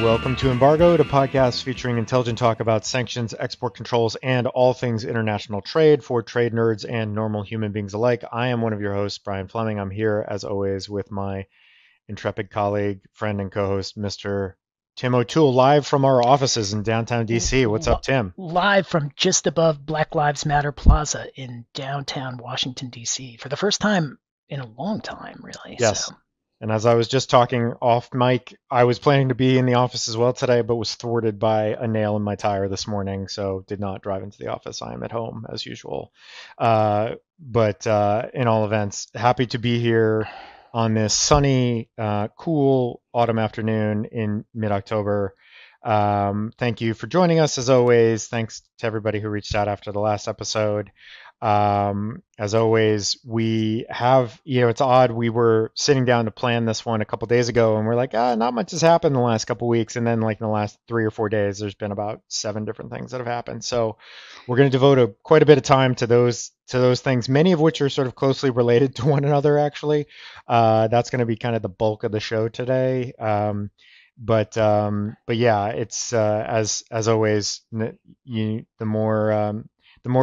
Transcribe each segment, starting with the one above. Welcome to Embargo, a podcast featuring intelligent talk about sanctions, export controls, and all things international trade for trade nerds and normal human beings alike. I am one of your hosts, Brian Fleming. I'm here, as always, with my intrepid colleague, friend, and co-host, Mr. Tim O'Toole, live from our offices in downtown D.C. What's up, Tim? Live from just above Black Lives Matter Plaza in downtown Washington, D.C. for the first time in a long time, really. Yes. So. And as I was just talking off mic, I was planning to be in the office as well today, but was thwarted by a nail in my tire this morning, so did not drive into the office. I am at home as usual. But in all events, happy to be here on this sunny, cool autumn afternoon in mid-October. Thank you for joining us as always. Thanks to everybody who reached out after the last episode. As always, we have, it's odd. We were sitting down to plan this one a couple days ago and we're like, not much has happened in the last couple weeks. And then like in the last 3 or 4 days, there's been about 7 different things that have happened. So we're going to devote quite a bit of time to those things, many of which are sort of closely related to one another, actually. That's going to be kind of the bulk of the show today. But yeah, it's, as always, the more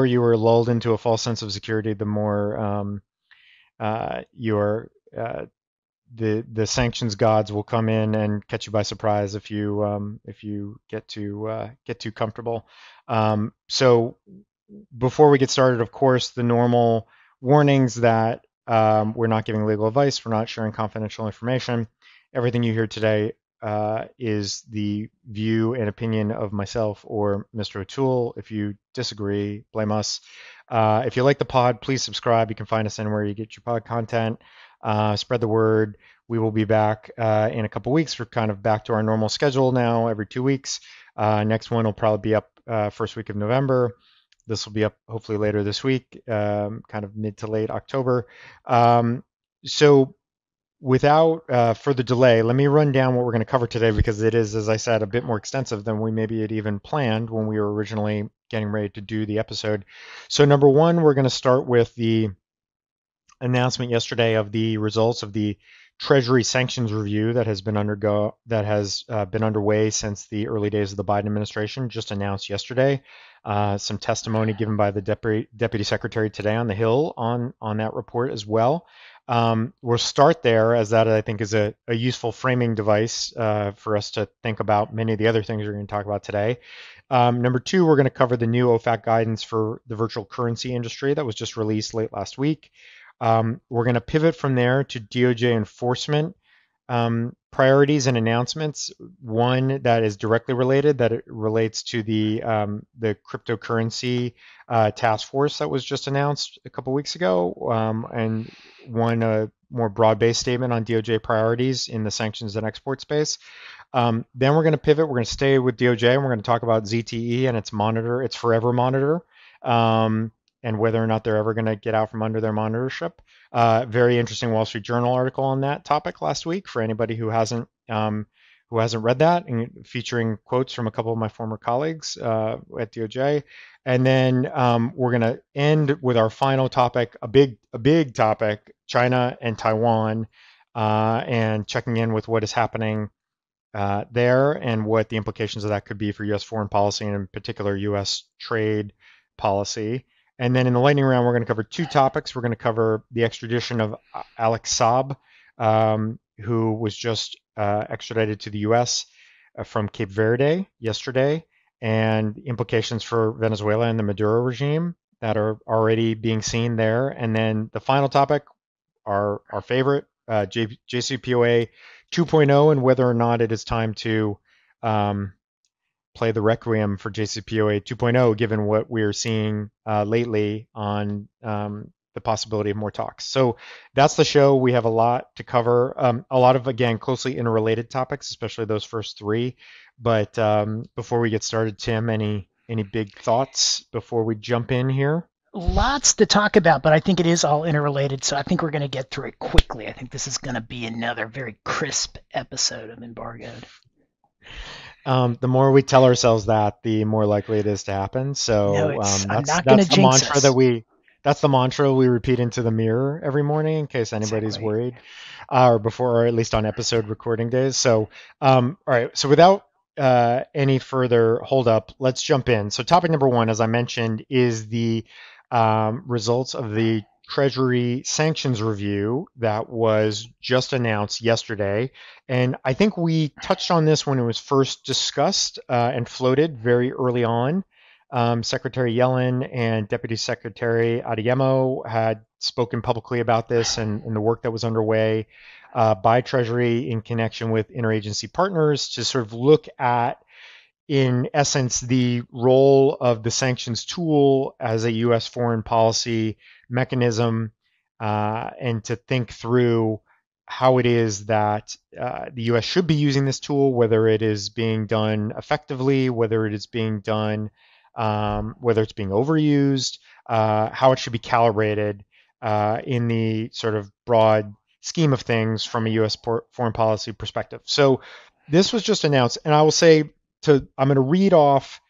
you are lulled into a false sense of security, the more the sanctions gods will come in and catch you by surprise if you get too comfortable. So before we get started, of course, the normal warnings that we're not giving legal advice, we're not sharing confidential information. Everything you hear today is the view and opinion of myself or Mr. O'Toole. If you disagree, blame us. If you like the pod, please subscribe. You can find us anywhere you get your pod content. Spread the word. We will be back in a couple weeks. We're kind of back to our normal schedule now, every 2 weeks. Next one will probably be up first week of November. This will be up hopefully later this week, kind of mid to late October. So without further delay, let me run down what we're going to cover today, because it is, as I said, a bit more extensive than we maybe had even planned when we were originally getting ready to do the episode. So number one, we're going to start with the announcement yesterday of the results of the Treasury sanctions review that has been underway since the early days of the Biden administration, just announced yesterday. Some testimony given by the Deputy Secretary today on the Hill on that report as well. We'll start there, as that I think is a useful framing device for us to think about many of the other things we're going to talk about today. Number two, we're going to cover the new OFAC guidance for the virtual currency industry that was just released late last week. We're going to pivot from there to DOJ enforcement priorities and announcements. One that is directly related, that it relates to the cryptocurrency task force that was just announced a couple weeks ago, and one more broad-based statement on DOJ priorities in the sanctions and export space. Then we're going to pivot. We're going to stay with DOJ, and we're going to talk about ZTE and its forever monitor, and whether or not they're ever going to get out from under their monitorship. Very interesting Wall Street Journal article on that topic last week for anybody who hasn't read that, and featuring quotes from a couple of my former colleagues at DOJ. And then we're going to end with our final topic, a big topic, China and Taiwan, and checking in with what is happening there and what the implications of that could be for U.S. foreign policy and in particular U.S. trade policy. And then in the lightning round, we're going to cover 2 topics. We're going to cover the extradition of Alex Saab, who was just extradited to the U.S. From Cape Verde yesterday, and implications for Venezuela and the Maduro regime that are already being seen there. And then the final topic, our favorite, JCPOA 2.0, and whether or not it is time to play the requiem for JCPOA 2.0, given what we're seeing lately on the possibility of more talks. So that's the show. We have a lot to cover, a lot of, again, closely interrelated topics, especially those first 3. But before we get started, Tim, any big thoughts before we jump in here? Lots to talk about, but I think it is all interrelated, so I think we're going to get through it quickly. I think this is going to be another very crisp episode of Embargoed. The more we tell ourselves that, the more likely it is to happen. So that's the mantra we repeat into the mirror every morning in case anybody's worried, or before, or at least on episode recording days. So, all right. So without any further hold up, let's jump in. So topic number one, as I mentioned, is the results of the Treasury sanctions review that was just announced yesterday. And I think we touched on this when it was first discussed and floated very early on. Secretary Yellen and Deputy Secretary Adeyemo had spoken publicly about this and the work that was underway by Treasury in connection with interagency partners to sort of look at, in essence, the role of the sanctions tool as a U.S. foreign policy mechanism, and to think through how it is that the U.S. should be using this tool, whether it is being done effectively, whether it is being done, whether it's being overused, how it should be calibrated in the sort of broad scheme of things from a U.S. foreign policy perspective. So this was just announced, and I will say, I'm going to read off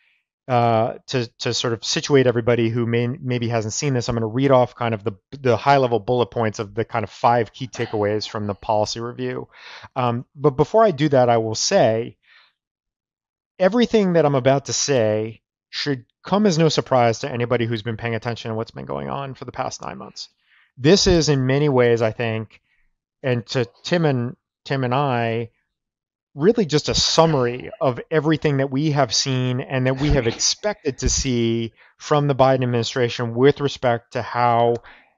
to sort of situate everybody who maybe hasn't seen this. I'm going to read off kind of the high level bullet points of the kind of 5 key takeaways from the policy review. But before I do that, I will say everything that I'm about to say should come as no surprise to anybody who's been paying attention to what's been going on for the past 9 months. This is, in many ways, I think, and to Tim and I, really just a summary of everything that we have seen and that we have expected to see from the Biden administration with respect to how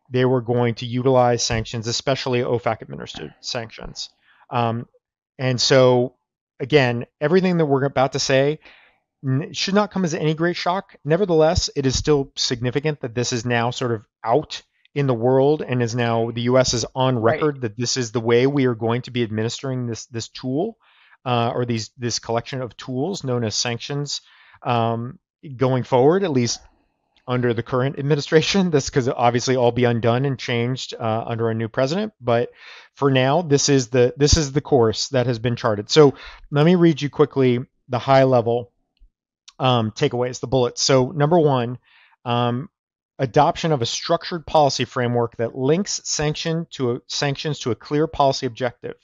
they were going to utilize sanctions, especially OFAC administered sanctions. And so, again, everything that we're about to say should not come as any great shock. Nevertheless, it is still significant that this is now sort of out in the world and is now, the U.S. is on record that this is the way we are going to be administering this tool. Or this collection of tools known as sanctions going forward, at least under the current administration. This because obviously all be undone and changed under a new president. But for now, this is the course that has been charted. So let me read you quickly the high level takeaways, the bullets. So number one, adoption of a structured policy framework that links sanctions to a clear policy objective.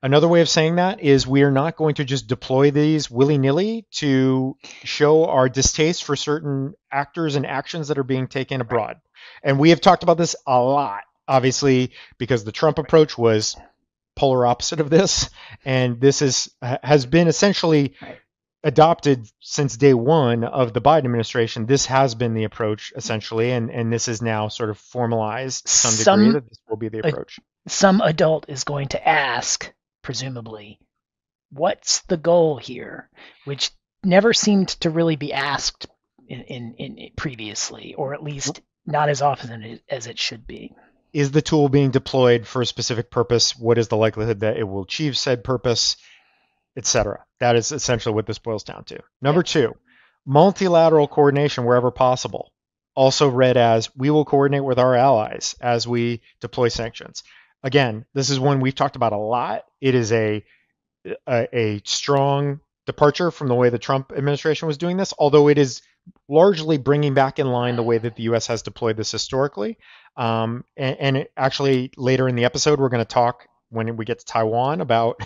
Another way of saying that is we are not going to just deploy these willy-nilly to show our distaste for certain actors and actions that are being taken abroad. And we have talked about this a lot, obviously, because the Trump approach was polar opposite of this. And this has been essentially adopted since day one of the Biden administration. This has been the approach, essentially, and this is now sort of formalized to some degree that this will be the approach. Some adult is going to ask, presumably, what's the goal here, which never seemed to really be asked in previously, or at least not as often as it should be. Is the tool being deployed for a specific purpose? What is the likelihood that it will achieve said purpose, etc.? That is essentially what this boils down to. Number two, multilateral coordination wherever possible, also read as we will coordinate with our allies as we deploy sanctions. Again, this is one we've talked about a lot. It is a strong departure from the way the Trump administration was doing this, although it is largely bringing back in line the way that the U.S. has deployed this historically. Actually, later in the episode, we're going to talk when we get to Taiwan about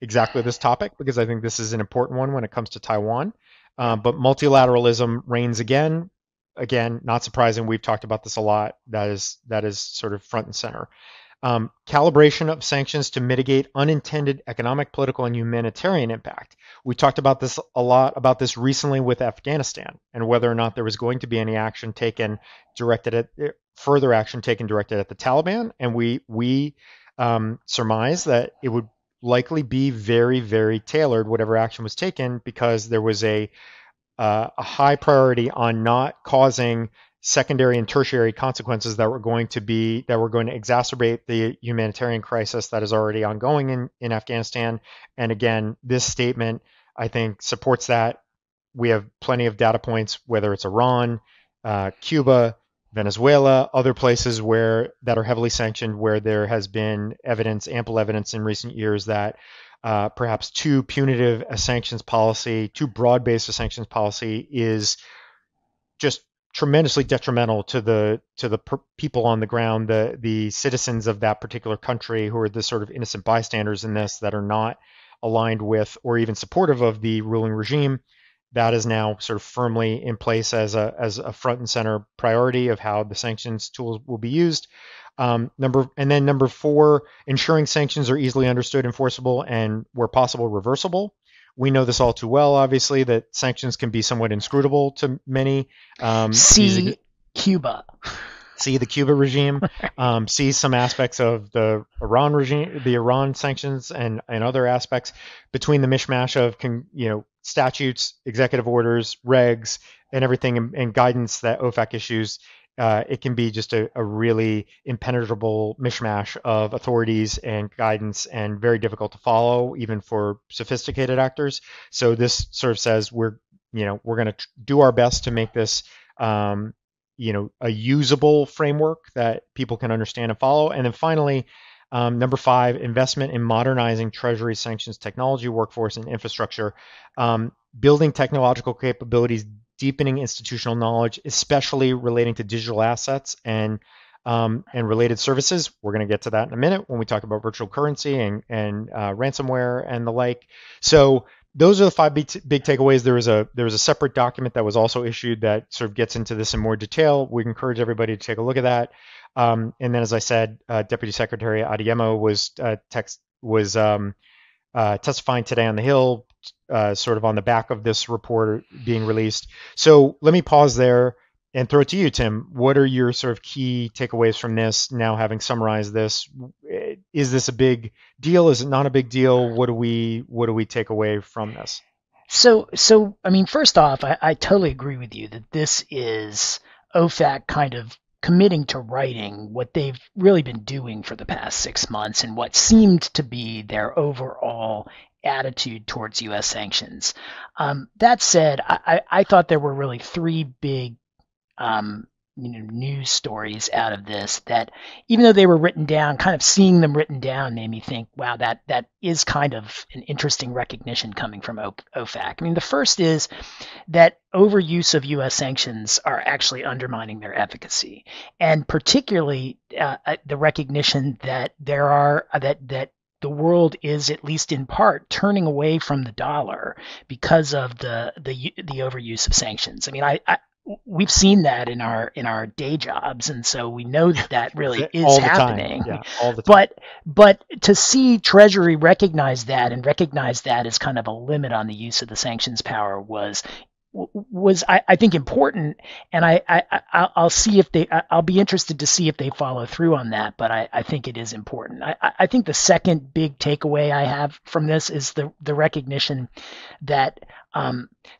exactly this topic, because I think this is an important one when it comes to Taiwan. But multilateralism reigns again. Again, not surprising. We've talked about this a lot. That is sort of front and center. Calibration of sanctions to mitigate unintended economic, political, and humanitarian impact. We talked about this a lot recently with Afghanistan and whether or not there was going to be any action taken directed at the Taliban. And we surmised that it would likely be very, very tailored, whatever action was taken, because there was a high priority on not causing secondary and tertiary consequences that were going to exacerbate the humanitarian crisis that is already ongoing in Afghanistan. And again, this statement, I think, supports that. We have plenty of data points, whether it's Iran, Cuba, Venezuela, other places that are heavily sanctioned, where there has been ample evidence in recent years that perhaps too punitive a sanctions policy, too broad-based a sanctions policy is just tremendously detrimental to the people on the ground, the citizens of that particular country who are the sort of innocent bystanders in this that are not aligned with or even supportive of the ruling regime. That is now sort of firmly in place as a front and center priority of how the sanctions tools will be used. Number four, ensuring sanctions are easily understood, enforceable, and where possible, reversible. We know this all too well, obviously, that sanctions can be somewhat inscrutable to many. Cuba. See the Cuba regime. See some aspects of the Iran regime, the Iran sanctions, and other aspects between the mishmash of statutes, executive orders, regs, and everything, and guidance that OFAC issues. It can be just a really impenetrable mishmash of authorities and guidance, and very difficult to follow, even for sophisticated actors. So this sort of says we're going to do our best to make this a usable framework that people can understand and follow. And then finally, number five, investment in modernizing Treasury sanctions technology, workforce, and infrastructure, building technological capabilities, deepening institutional knowledge, especially relating to digital assets and related services. We're going to get to that in a minute when we talk about virtual currency and ransomware and the like. So those are the five big takeaways. There was a separate document that was also issued that sort of gets into this in more detail. We encourage everybody to take a look at that. And then, as I said, Deputy Secretary Adeyemo was testifying today on the Hill, sort of on the back of this report being released. So let me pause there and throw it to you, Tim. What are your sort of key takeaways from this, now having summarized this? Is this a big deal? Is it not a big deal? What do we take away from this? So I mean, first off, I totally agree with you that this is OFAC kind of committing to writing what they've really been doing for the past 6 months and what seemed to be their overall attitude towards U.S. sanctions. That said, I thought there were really three big news stories out of this that, even though they were written down, kind of seeing them written down made me think, wow, that is kind of an interesting recognition coming from OFAC. I mean, the first is that overuse of U.S. sanctions are actually undermining their efficacy, and particularly the recognition that the world is, at least in part, turning away from the dollar because of the overuse of sanctions. I mean, we've seen that in our day jobs, and so we know that really is happening. Yeah, all the time. But to see Treasury recognize that as kind of a limit on the use of the sanctions power was I think important, and I'll be interested to see if they follow through on that, but I think it is important. I think the second big takeaway I have from this is the recognition that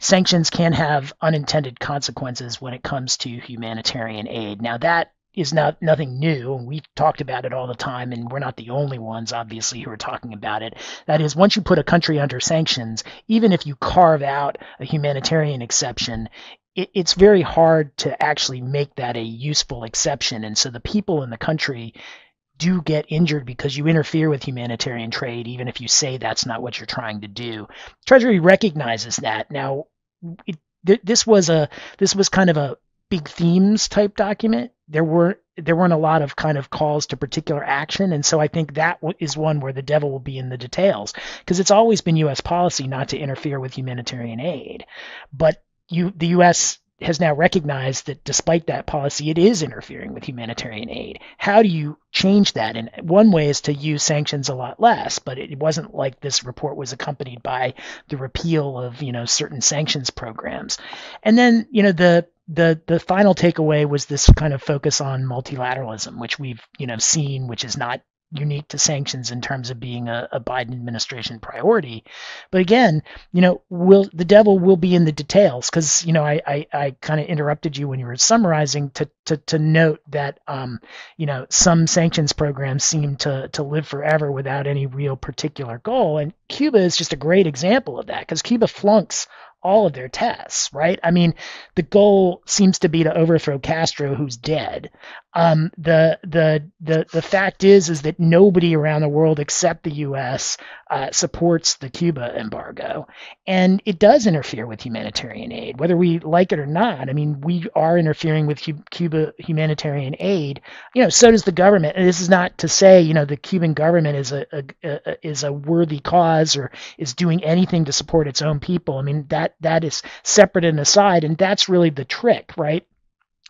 sanctions can have unintended consequences when it comes to humanitarian aid. Now, that is not nothing new. We've talked about it all the time, and we're not the only ones, obviously, who are talking about it. That is, once you put a country under sanctions, even if you carve out a humanitarian exception, it's very hard to actually make that a useful exception. And so the people in the country do get injured because you interfere with humanitarian trade, even if you say that's not what you're trying to do. Treasury recognizes that. Now, this was kind of a big themes type document. There weren't a lot of kind of calls to particular action, and so I think that is one where the devil will be in the details, because it's always been U.S. policy not to interfere with humanitarian aid, but the U.S. has now recognized that despite that policy, it is interfering with humanitarian aid. How do you change that? And one way is to use sanctions a lot less, but it wasn't like this report was accompanied by the repeal of certain sanctions programs. And then the final takeaway was this kind of focus on multilateralism, which we've seen, which is not unique to sanctions in terms of being a Biden administration priority. But again, the devil will be in the details, because I kind of interrupted you when you were summarizing to note that some sanctions programs seem to live forever without any real particular goal, and Cuba is just a great example of that, because Cuba flunks all of their tests, right? I mean, the goal seems to be to overthrow Castro, who's dead, The fact is that nobody around the world except the U.S. supports the Cuba embargo, and it does interfere with humanitarian aid, whether we like it or not. I mean, we are interfering with Cuba humanitarian aid. You know, so does the government. And this is not to say, you know, the Cuban government is a worthy cause or is doing anything to support its own people. I mean, that is separate and aside, and that's really the trick, right?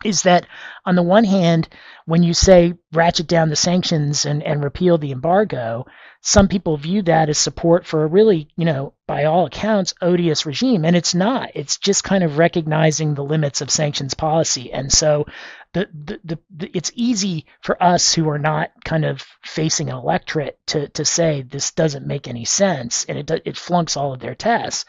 Is that on the one hand, when you say ratchet down the sanctions and repeal the embargo, some people view that as support for a really, you know, by all accounts, odious regime. And it's not. It's just kind of recognizing the limits of sanctions policy. And so it's easy for us who are not kind of facing an electorate to say this doesn't make any sense, and it flunks all of their tests.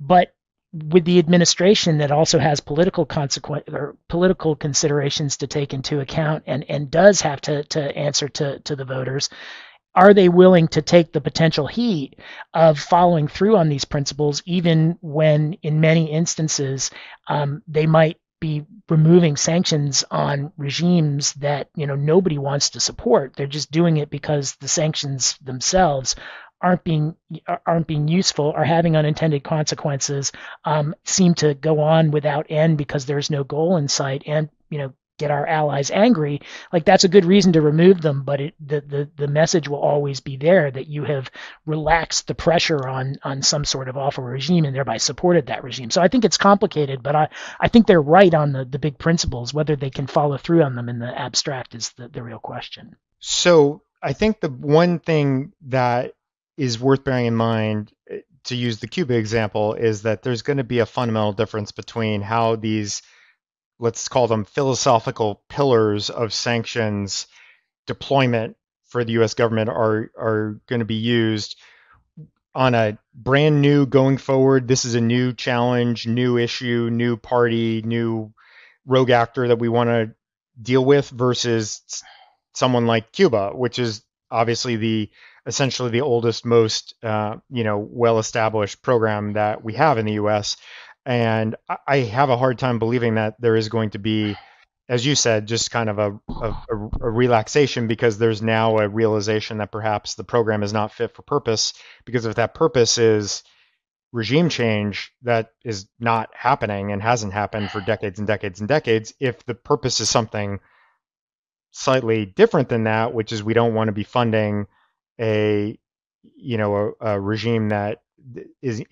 But with the administration that also has political consequence or political considerations to take into account and does have to answer to the voters, are they willing to take the potential heat of following through on these principles, even when in many instances they might be removing sanctions on regimes that, you know, nobody wants to support? They're just doing it because the sanctions themselves aren't being useful, are having unintended consequences, seem to go on without end because there's no goal in sight, and, you know, get our allies angry. Like, that's a good reason to remove them, but the message will always be there that you have relaxed the pressure on some sort of awful regime and thereby supported that regime. So I think it's complicated, but I think they're right on the big principles. Whether they can follow through on them in the abstract is the real question. So I think the one thing that is worth bearing in mind, to use the Cuba example, is that there's going to be a fundamental difference between how these, let's call them philosophical pillars of sanctions deployment for the US government are going to be used on a brand new going forward. This is a new challenge, new issue, new party, new rogue actor that we want to deal with, versus someone like Cuba, which is obviously essentially the oldest, most well-established program that we have in the U.S. And I have a hard time believing that there is going to be, as you said, just kind of a relaxation, because there's now a realization that perhaps the program is not fit for purpose, because if that purpose is regime change, that is not happening and hasn't happened for decades and decades and decades. If the purpose is something slightly different than that, which is we don't want to be funding a regime that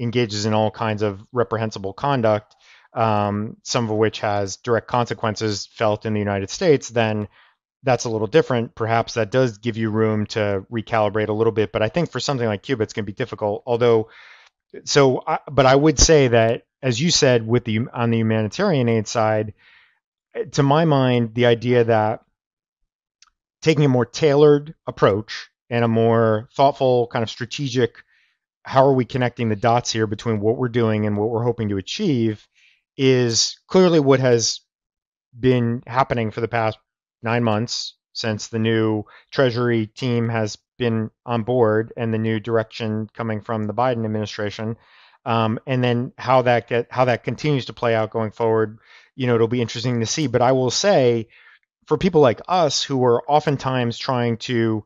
engages in all kinds of reprehensible conduct, some of which has direct consequences felt in the United States, then that's a little different. Perhaps that does give you room to recalibrate a little bit. But I think for something like Cuba, it's going to be difficult. But I would say that, as you said, on the humanitarian aid side, to my mind, the idea that taking a more tailored approach and a more thoughtful kind of strategic, how are we connecting the dots here between what we're doing and what we're hoping to achieve, is clearly what has been happening for the past 9 months since the new Treasury team has been on board and the new direction coming from the Biden administration. And then how that continues to play out going forward, you know, it'll be interesting to see. But I will say, for people like us who are oftentimes trying to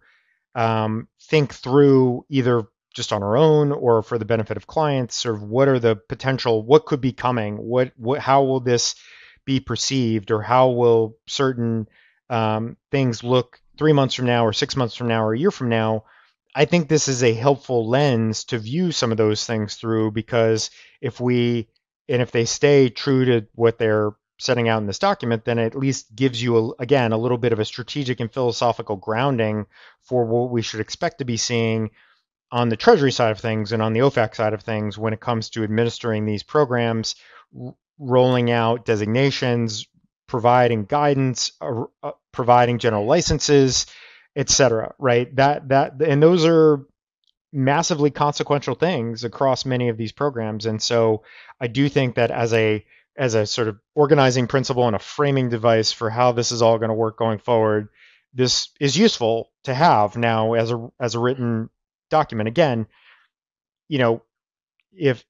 think through, either just on our own or for the benefit of clients, sort of what are the potential, what could be coming, how will this be perceived, or how will certain things look 3 months from now or 6 months from now or a year from now. I think this is a helpful lens to view some of those things through, because if they stay true to what they're setting out in this document, then it at least gives you, again, a little bit of a strategic and philosophical grounding for what we should expect to be seeing on the Treasury side of things and on the OFAC side of things when it comes to administering these programs, rolling out designations, providing guidance, providing general licenses, et cetera, right? And those are massively consequential things across many of these programs. And so I do think that as a sort of organizing principle and a framing device for how this is all going to work going forward, this is useful to have now as a written document. Again, you know, if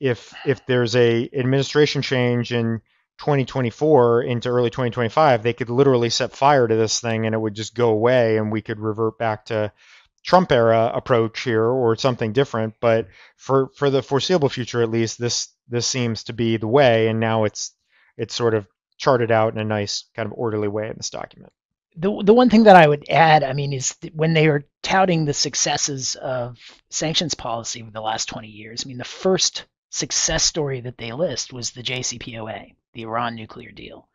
there's a administration change in 2024 into early 2025, they could literally set fire to this thing and it would just go away, and we could revert back to Trump era approach here or something different. But for the foreseeable future, at least, this seems to be the way. And now it's sort of charted out in a nice kind of orderly way in this document. The one thing that I would add, I mean, is when they are touting the successes of sanctions policy over the last 20 years, I mean, the first success story that they list was the JCPOA, the Iran nuclear deal.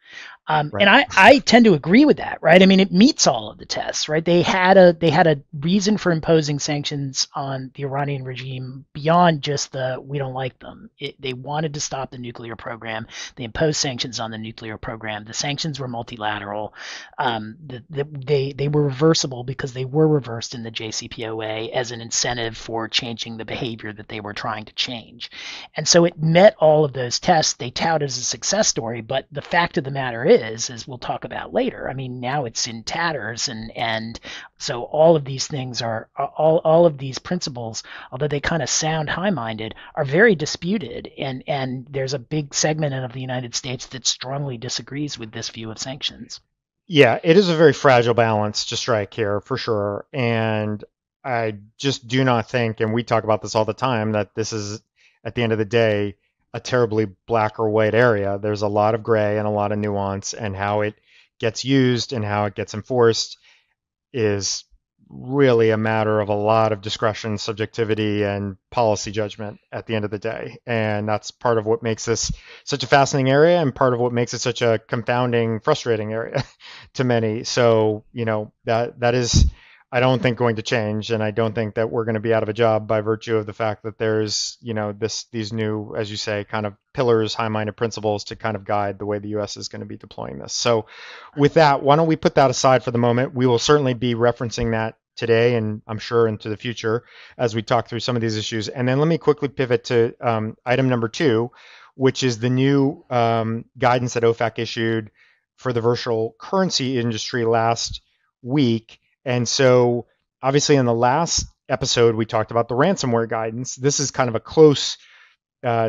Right. And I tend to agree with that, right? I mean, it meets all of the tests, right? They had a reason for imposing sanctions on the Iranian regime beyond just the, we don't like them. They wanted to stop the nuclear program. They imposed sanctions on the nuclear program. The sanctions were multilateral. They were reversible because they were reversed in the JCPOA as an incentive for changing the behavior that they were trying to change. And so it met all of those tests. They tout as a success story, but the fact of the matter is, as we'll talk about later, I mean, now it's in tatters, and so all of these things are all of these principles, although they kind of sound high-minded, are very disputed, and there's a big segment of the United States that strongly disagrees with this view of sanctions. Yeah, it is a very fragile balance to strike here, for sure, and I just do not think, and we talk about this all the time, that this is, at the end of the day, a terribly black or white area. There's a lot of gray and a lot of nuance, and how it gets used and how it gets enforced is really a matter of a lot of discretion, subjectivity, and policy judgment at the end of the day. And that's part of what makes this such a fascinating area, and part of what makes it such a confounding, frustrating area to many. So, you know, that is, I don't think, going to change, and I don't think that we're going to be out of a job by virtue of the fact that there's, you know, these new, as you say, kind of pillars, high-minded principles to kind of guide the way the U.S. is going to be deploying this. So with that, why don't we put that aside for the moment? We will certainly be referencing that today, and I'm sure into the future as we talk through some of these issues. And then let me quickly pivot to item number 2, which is the new guidance that OFAC issued for the virtual currency industry last week. And so obviously in the last episode, we talked about the ransomware guidance. This is kind of a close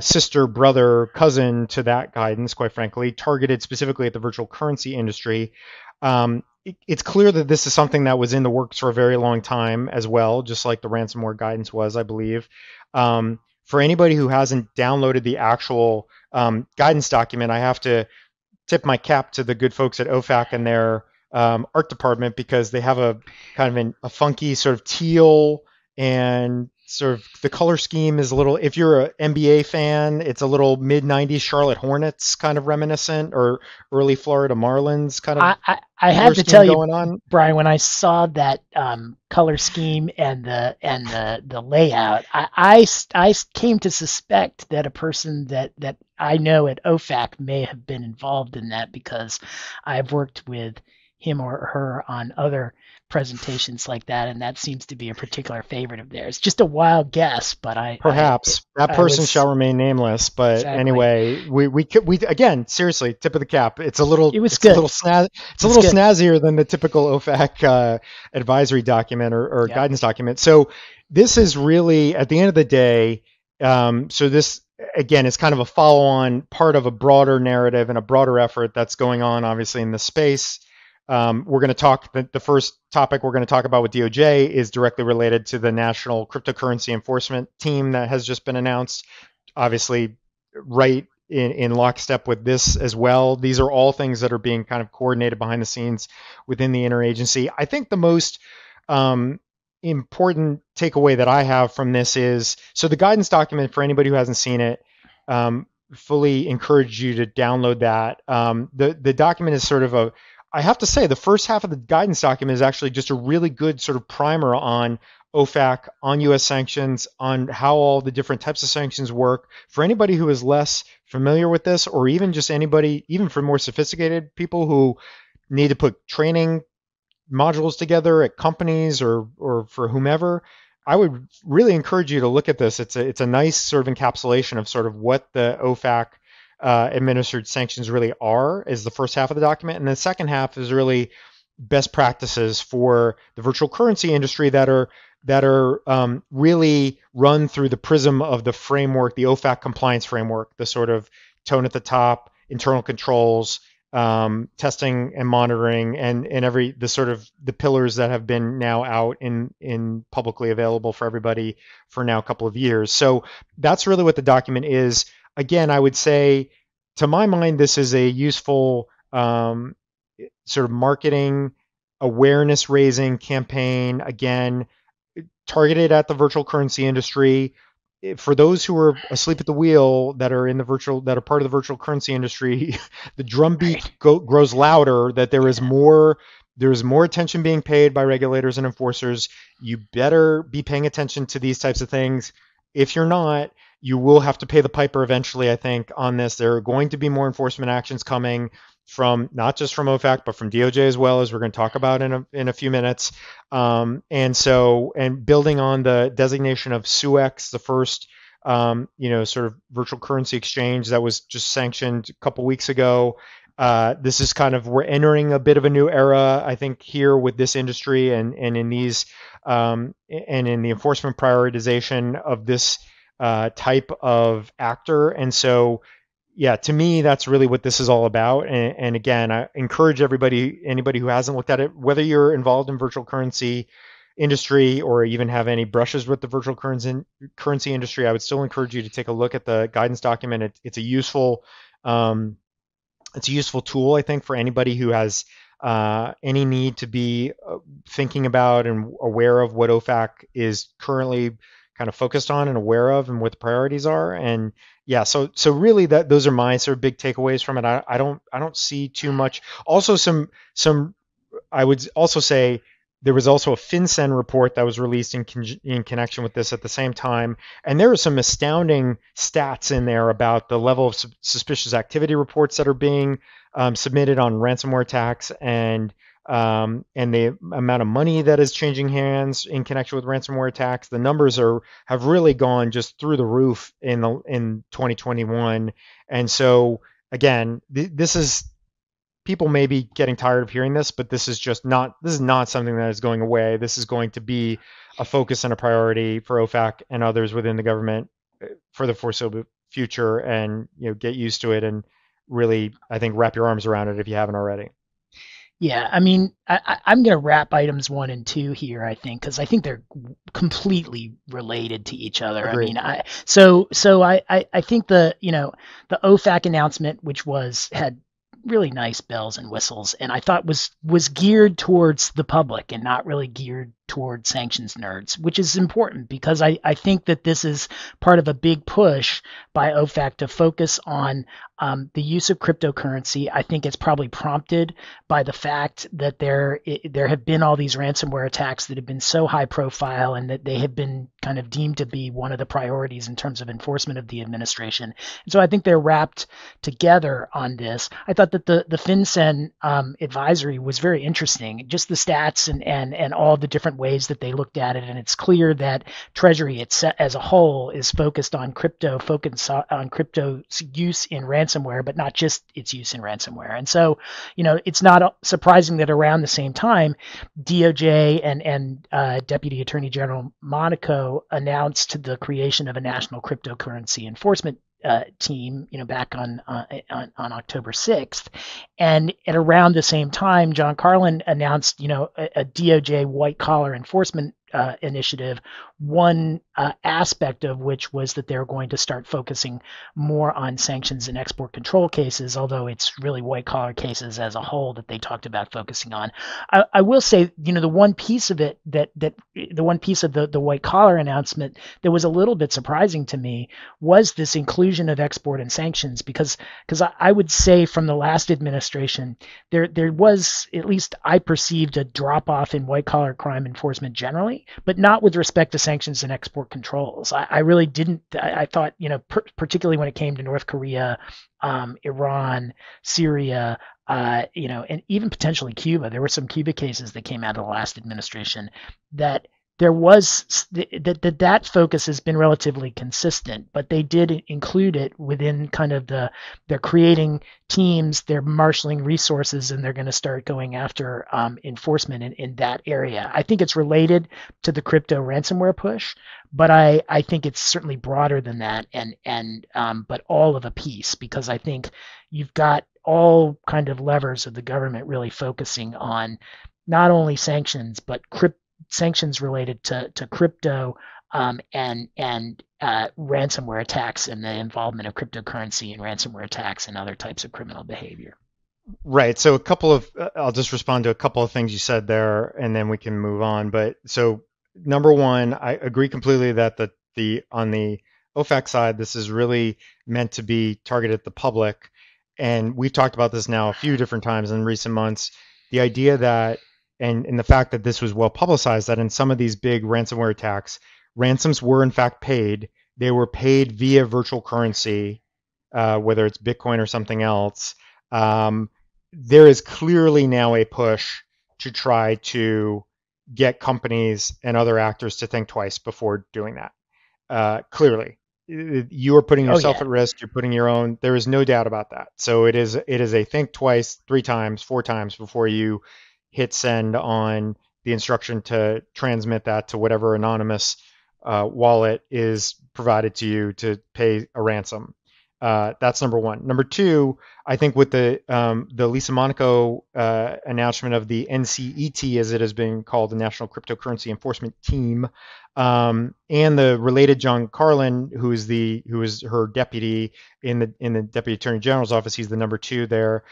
sister, brother, cousin to that guidance, quite frankly, targeted specifically at the virtual currency industry. It's clear that this is something that was in the works for a very long time as well, just like the ransomware guidance was, I believe. For anybody who hasn't downloaded the actual guidance document, I have to tip my cap to the good folks at OFAC and their art department, because they have a kind of a funky sort of teal, and sort of the color scheme is a little, if you're an NBA fan, it's a little mid-90s Charlotte Hornets kind of reminiscent, or early Florida Marlins kind of. I have to tell you, Brian, when I saw that color scheme and the layout, I came to suspect that a person that I know at OFAC may have been involved in that, because I've worked with him or her on other presentations like that, and that seems to be a particular favorite of theirs. Just a wild guess, but perhaps that person shall remain nameless. But exactly. Anyway, we again, seriously, tip of the cap. It's a little snazzier than the typical OFAC advisory document or guidance document. So this is really, at the end of the day, so this, again, is kind of a follow-on part of a broader narrative and a broader effort that's going on, obviously, in this space. We're going to talk, the first topic we're going to talk about with DOJ is directly related to the National Cryptocurrency Enforcement Team that has just been announced, obviously right in lockstep with this as well. These are all things that are being kind of coordinated behind the scenes within the interagency. I think the most important takeaway that I have from this is, so the guidance document, for anybody who hasn't seen it, fully encourage you to download that. The document is sort of a, I have to say, the first half of the guidance document is actually just a really good sort of primer on OFAC, on U.S. sanctions, on how all the different types of sanctions work. For anybody who is less familiar with this, or even just anybody, even for more sophisticated people who need to put training modules together at companies or for whomever, I would really encourage you to look at this. It's a nice sort of encapsulation of sort of what the OFAC administered sanctions really are, is the first half of the document. And the second half is really best practices for the virtual currency industry that are really run through the prism of the framework, the OFAC compliance framework, the sort of tone at the top internal controls, testing and monitoring, and every the sort of the pillars that have been now out in publicly available for everybody for now a couple of years. So that's really what the document is. Again, I would say, to my mind, this is a useful sort of marketing awareness raising campaign, again, targeted at the virtual currency industry. For those who are asleep at the wheel that are in the virtual, that are part of the virtual currency industry, the drumbeat grows louder that there is more, there's more attention being paid by regulators and enforcers. You better be paying attention to these types of things. If you're not, you will have to pay the piper eventually, I think, on this. There are going to be more enforcement actions coming from not just from OFAC, but from DOJ as well, as we're going to talk about in a few minutes. And building on the designation of SUEX, the first, sort of virtual currency exchange that was just sanctioned a couple weeks ago. This is kind of, we're entering a bit of a new era, I think, here with this industry and in these, and in the enforcement prioritization of this type of actor. And so, yeah, to me, that's really what this is all about. And again, I encourage anybody who hasn't looked at it, whether you're involved in virtual currency industry or even have any brushes with the virtual currency industry, I would still encourage you to take a look at the guidance document. It's a useful tool, I think, for anybody who has any need to be thinking about and aware of what OFAC is currently kind of focused on and aware of and what the priorities are. And yeah, so really those are my sort of big takeaways from it. I don't see too much. Also some I would also say there was also a FinCEN report that was released in connection with this at the same time. And there are some astounding stats in there about the level of suspicious activity reports that are being submitted on ransomware attacks and the amount of money that is changing hands in connection with ransomware attacks. The numbers have really gone just through the roof in 2021. And so again, this is, people may be getting tired of hearing this, but this is not something that is going away. This is going to be a focus and a priority for OFAC and others within the government for the foreseeable future. And get used to it and really, I think, wrap your arms around it if you haven't already. Yeah, I mean, I'm going to wrap items 1 and 2 here, I think, because I think they're completely related to each other. Agreed. I mean, I think the OFAC announcement, which had really nice bells and whistles, and I thought was geared towards the public and not really geared toward sanctions nerds, which is important because I think that this is part of a big push by OFAC to focus on the use of cryptocurrency. I think it's probably prompted by the fact that there have been all these ransomware attacks that have been so high profile and that they have been kind of deemed to be one of the priorities in terms of enforcement of the administration. And so I think they're wrapped together on this. I thought that the FinCEN advisory was very interesting, just the stats and all the different ways that they looked at it, and it's clear that Treasury as a whole is focused on crypto's use in ransomware, but not just its use in ransomware. And so, it's not surprising that around the same time, DOJ and Deputy Attorney General Monaco announced the creation of a national cryptocurrency enforcement team, back on October 6th. And at around the same time, John Carlin announced, a DOJ white collar enforcement initiative, one aspect of which was that they're going to start focusing more on sanctions and export control cases, although it's really white collar cases as a whole that they talked about focusing on. I will say, the one piece of it the white collar announcement that was a little bit surprising to me was this inclusion of export and sanctions, because I would say from the last administration, there was, at least I perceived, a drop off in white collar crime enforcement generally, but not with respect to sanctions and export controls. I really didn't. I thought, particularly when it came to North Korea, Iran, Syria, and even potentially Cuba. There were some Cuba cases that came out of the last administration that there was that focus has been relatively consistent, but they did include it within kind of the, they're creating teams, they're marshaling resources, and they're going to start going after enforcement in that area. I think it's related to the crypto ransomware push, but I think it's certainly broader than that, and but all of a piece, because I think you've got all kind of levers of the government really focusing on not only sanctions, but sanctions related to crypto and ransomware attacks, and the involvement of cryptocurrency and ransomware attacks and other types of criminal behavior. Right. So I'll just respond to a couple of things you said there, and then we can move on. But so number one, I agree completely that on the OFAC side, this is really meant to be targeted at the public. And we've talked about this now a few different times in recent months, the idea that, and the fact that this was well publicized, that in some of these big ransomware attacks, ransoms were in fact paid. They were paid via virtual currency, whether it's Bitcoin or something else. There is clearly now a push to try to get companies and other actors to think twice before doing that. Clearly, you are putting yourself at risk. You're putting your own. There is no doubt about that. So it is a think twice, three times, four times before you hit send on the instruction to transmit that to whatever anonymous wallet is provided to you to pay a ransom. That's number one. Number two, I think with the Lisa Monaco announcement of the NCET, as it has been called, the National Cryptocurrency Enforcement Team, and the related John Carlin, who is her deputy in the Deputy Attorney General's office, he's the number two there.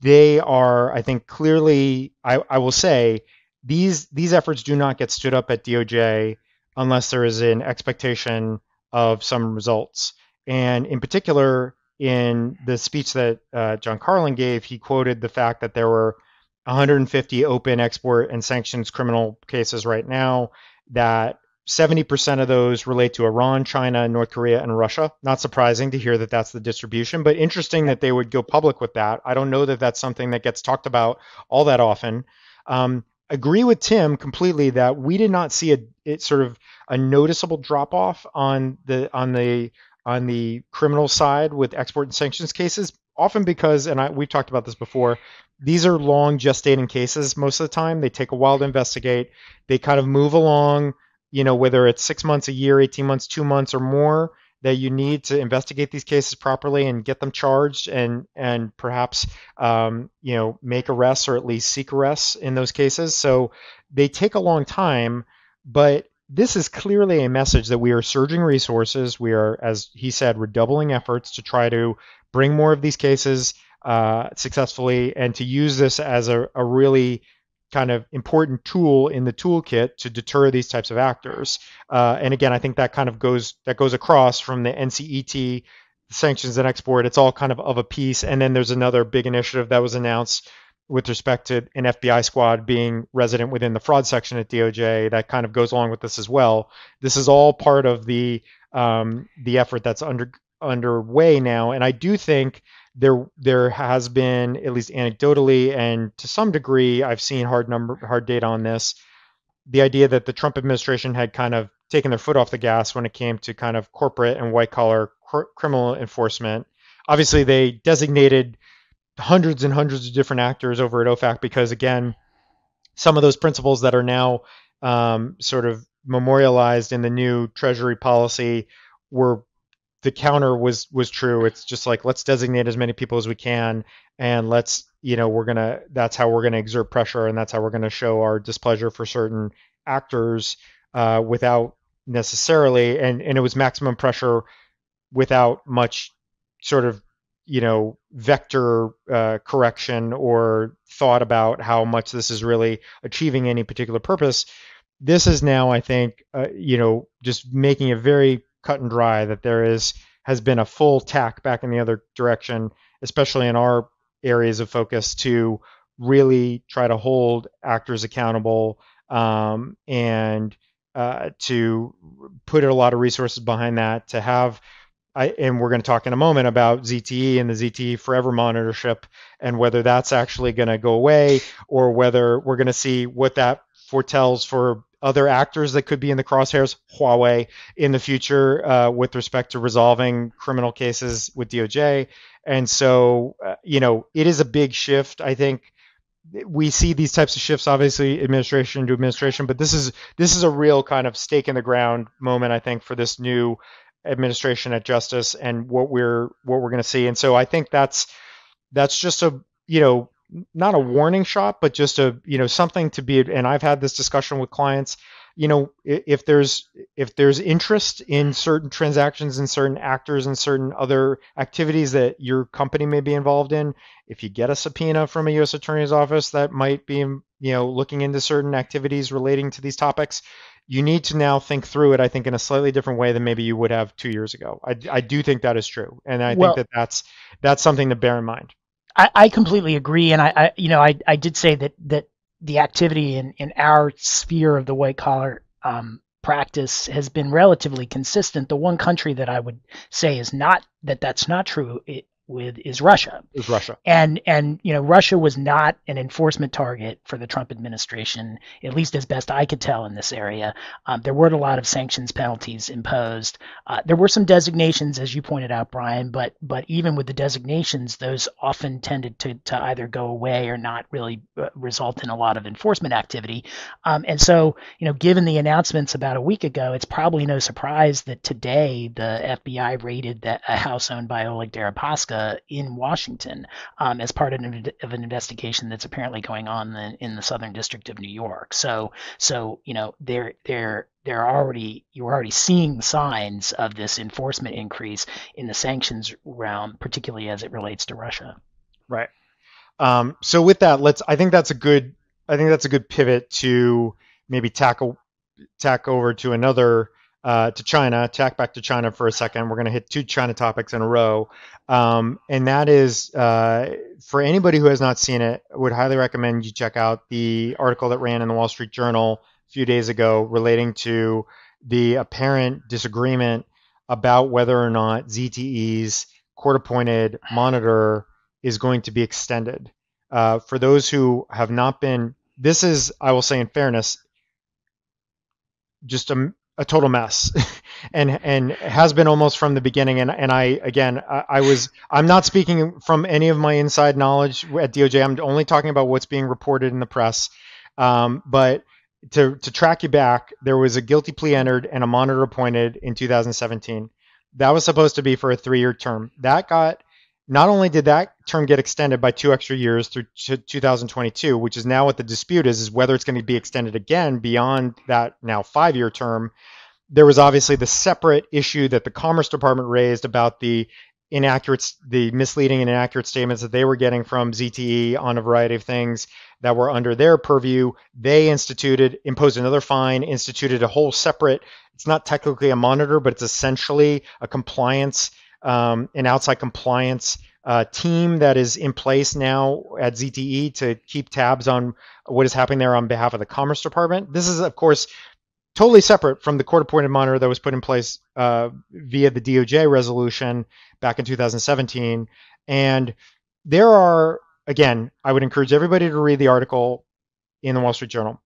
They are, I think, clearly, I will say, these efforts do not get stood up at DOJ unless there is an expectation of some results. And in particular, in the speech that John Carlin gave, he quoted the fact that there were 150 open export and sanctions criminal cases right now, that 70% of those relate to Iran, China, North Korea, and Russia. Not surprising to hear that that's the distribution, but interesting that they would go public with that. I don't know that that's something that gets talked about all that often. Agree with Tim completely that we did not see a noticeable drop off on the criminal side with export and sanctions cases, often because, and we've talked about this before, these are long gestating cases most of the time. They take a while to investigate. They kind of move along, you know, whether it's 6 months, a year, 18 months, 2 months or more that you need to investigate these cases properly and get them charged and perhaps, you know, make arrests or at least seek arrests in those cases. So they take a long time, but this is clearly a message that we are surging resources. We are, as he said, redoubling efforts to try to bring more of these cases successfully, and to use this as a really kind of important tool in the toolkit to deter these types of actors. And again, I think that kind of goes across from the NCET, sanctions and export. It's all kind of a piece. And then there's another big initiative that was announced with respect to an FBI squad being resident within the fraud section at DOJ that kind of goes along with this as well. This is all part of the effort that's underway now. And I do think there has been, at least anecdotally and to some degree, I've seen hard data on this, the idea that the Trump administration had kind of taken their foot off the gas when it came to kind of corporate and white collar criminal enforcement. Obviously, they designated hundreds and hundreds of different actors over at OFAC because, again, some of those principles that are now sort of memorialized in the new Treasury policy were. The counter was true. It's just like, let's designate as many people as we can, and let's, you know, that's how we're gonna exert pressure, and that's how we're gonna show our displeasure for certain actors without necessarily, and it was maximum pressure without much sort of, you know, vector correction or thought about how much this is really achieving any particular purpose. This is now, I think, you know, just making a very cut and dry that has been a full tack back in the other direction, especially in our areas of focus, to really try to hold actors accountable and to put a lot of resources behind that, to have, and we're going to talk in a moment about ZTE and the ZTE forever monitorship and whether that's actually going to go away or whether we're going to see what that foretells for other actors that could be in the crosshairs, Huawei, in the future with respect to resolving criminal cases with DOJ. And so, you know, it is a big shift. I think we see these types of shifts, obviously, administration to administration, but this is a real kind of stake in the ground moment, I think, for this new administration at Justice and what we're going to see. And so I think that's just a, you know, not a warning shot, but just a, you know, something to be, and I've had this discussion with clients, you know, if there's interest in certain transactions and certain actors and certain other activities that your company may be involved in, if you get a subpoena from a U.S. attorney's office that might be, you know, looking into certain activities relating to these topics, you need to now think through it, I think, in a slightly different way than maybe you would have 2 years ago. I do think that is true. And I think that's something to bear in mind. I completely agree. And I you know, I did say that the activity in our sphere of the white collar practice has been relatively consistent. The one country that I would say is not that's not true is Russia. And you know, Russia was not an enforcement target for the Trump administration, at least as best I could tell in this area. There weren't a lot of sanctions penalties imposed. There were some designations, as you pointed out, Brian, but even with the designations, those often tended to either go away or not really result in a lot of enforcement activity. And so, you know, given the announcements about a week ago, it's probably no surprise that today the FBI raided a house owned by Oleg Deripaska in Washington as part of an investigation that's apparently going on in the Southern District of New York. So you know, you're already seeing signs of this enforcement increase in the sanctions realm, particularly as it relates to Russia. Right. So with that, I think that's a good pivot to maybe tack over to another. To China, tack back to China for a second. We're going to hit two China topics in a row. And that is, for anybody who has not seen it, I would highly recommend you check out the article that ran in the Wall Street Journal a few days ago relating to the apparent disagreement about whether or not ZTE's court-appointed monitor is going to be extended. For those who have not been, this is, I will say in fairness, just a total mess and has been almost from the beginning. And I'm not speaking from any of my inside knowledge at DOJ. I'm only talking about what's being reported in the press. But to track you back, there was a guilty plea entered and a monitor appointed in 2017. That was supposed to be for a 3-year term. Not only did that term get extended by 2 extra years through 2022, which is now what the dispute is whether it's going to be extended again beyond that now 5-year term. There was obviously the separate issue that the Commerce Department raised about the misleading and inaccurate statements that they were getting from ZTE on a variety of things that were under their purview. They imposed another fine, instituted a whole separate, it's not technically a monitor, but it's essentially a compliance an outside compliance team that is in place now at ZTE to keep tabs on what is happening there on behalf of the Commerce Department. This is, of course, totally separate from the court-appointed monitor that was put in place via the DOJ resolution back in 2017. And there are, again, I would encourage everybody to read the article in the Wall Street Journal.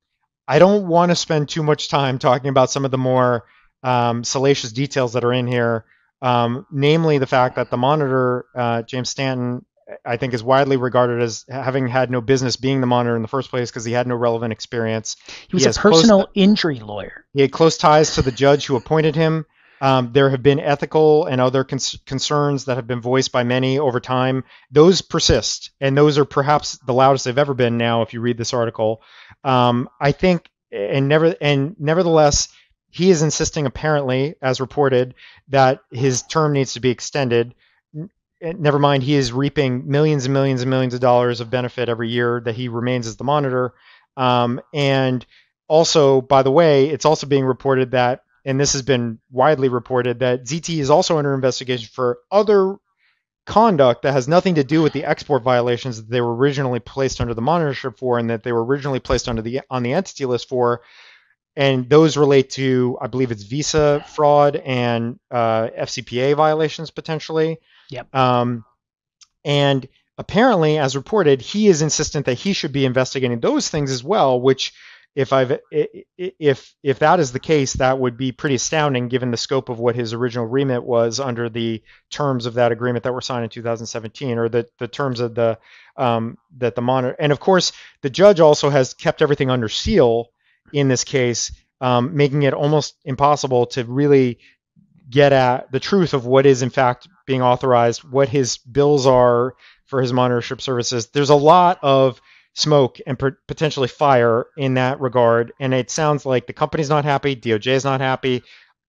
I don't want to spend too much time talking about some of the more salacious details that are in here. Namely the fact that the monitor, James Stanton, I think is widely regarded as having had no business being the monitor in the first place because he had no relevant experience. He was a personal injury lawyer. He had close ties to the judge who appointed him. There have been ethical and other concerns that have been voiced by many over time. Those persist, and those are perhaps the loudest they've ever been now if you read this article. I think, nevertheless, he is insisting, apparently, as reported, that his term needs to be extended. Never mind, he is reaping millions and millions and millions of dollars of benefit every year that he remains as the monitor. And also, by the way, it's also being reported that, and this has been widely reported, that ZTE is also under investigation for other conduct that has nothing to do with the export violations that they were originally placed under the monitorship for and that they were originally placed under on the entity list for. And those relate to, I believe it's visa fraud and FCPA violations potentially. Yep. And apparently, as reported, he is insistent that he should be investigating those things as well, which if that is the case, that would be pretty astounding given the scope of what his original remit was under the terms of that agreement that were signed in 2017, or the terms of the that the monitor. And of course, the judge also has kept everything under seal in this case, making it almost impossible to really get at the truth of what is in fact being authorized, what his bills are for his monitorship services. There's a lot of smoke and potentially fire in that regard. And it sounds like the company's not happy. DOJ is not happy.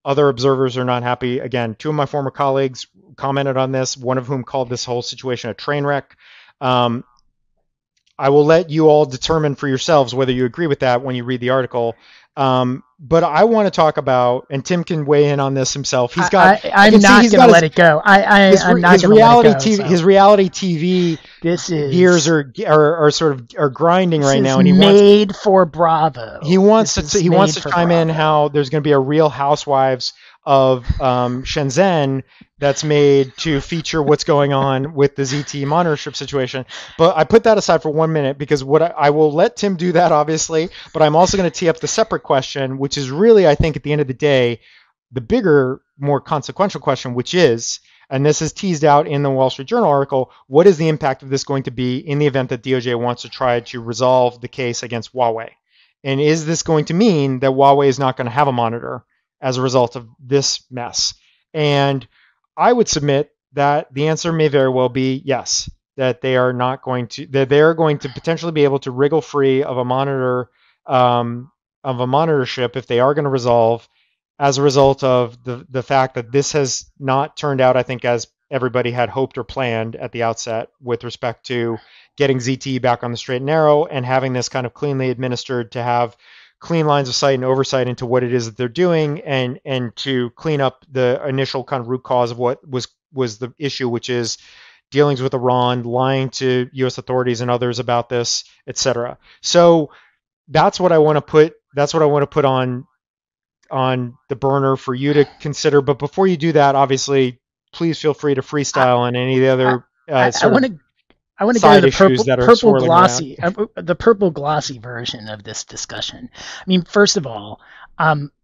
Other observers are not happy. Again, two of my former colleagues commented on this, one of whom called this whole situation a train wreck. I will let you all determine for yourselves whether you agree with that when you read the article. But I want to talk about, and Tim can weigh in on this himself. He's got. I'm not going to let it go. His reality TV gears are grinding right now, and he wants made for Bravo. He wants to chime in how there's going to be a Real Housewives of Shenzhen that's made to feature what's going on with the ZTE monitorship situation. But I put that aside for 1 minute because what I will let Tim do that, obviously, but I'm also going to tee up the separate question, which is really, I think at the end of the day, the bigger, more consequential question, which is, and this is teased out in the Wall Street Journal article, what is the impact of this going to be in the event that DOJ wants to try to resolve the case against Huawei? And is this going to mean that Huawei is not going to have a monitor as a result of this mess? And I would submit that the answer may very well be yes, that they are not going to, that they are going to potentially be able to wriggle free of a monitor, of a monitorship if they are going to resolve, as a result of the fact that this has not turned out, I think, as everybody had hoped or planned at the outset with respect to getting ZTE back on the straight and narrow and having this kind of cleanly administered to have clean lines of sight and oversight into what it is that they're doing, and to clean up the initial kind of root cause of what was the issue, which is dealings with Iran, lying to U.S. authorities and others about this, etc. So that's what I want to put. That's what I want to put on the burner for you to consider. But before you do that, obviously, please feel free to freestyle on any of the other I want to go to the purple glossy version of this discussion. I mean, first of all,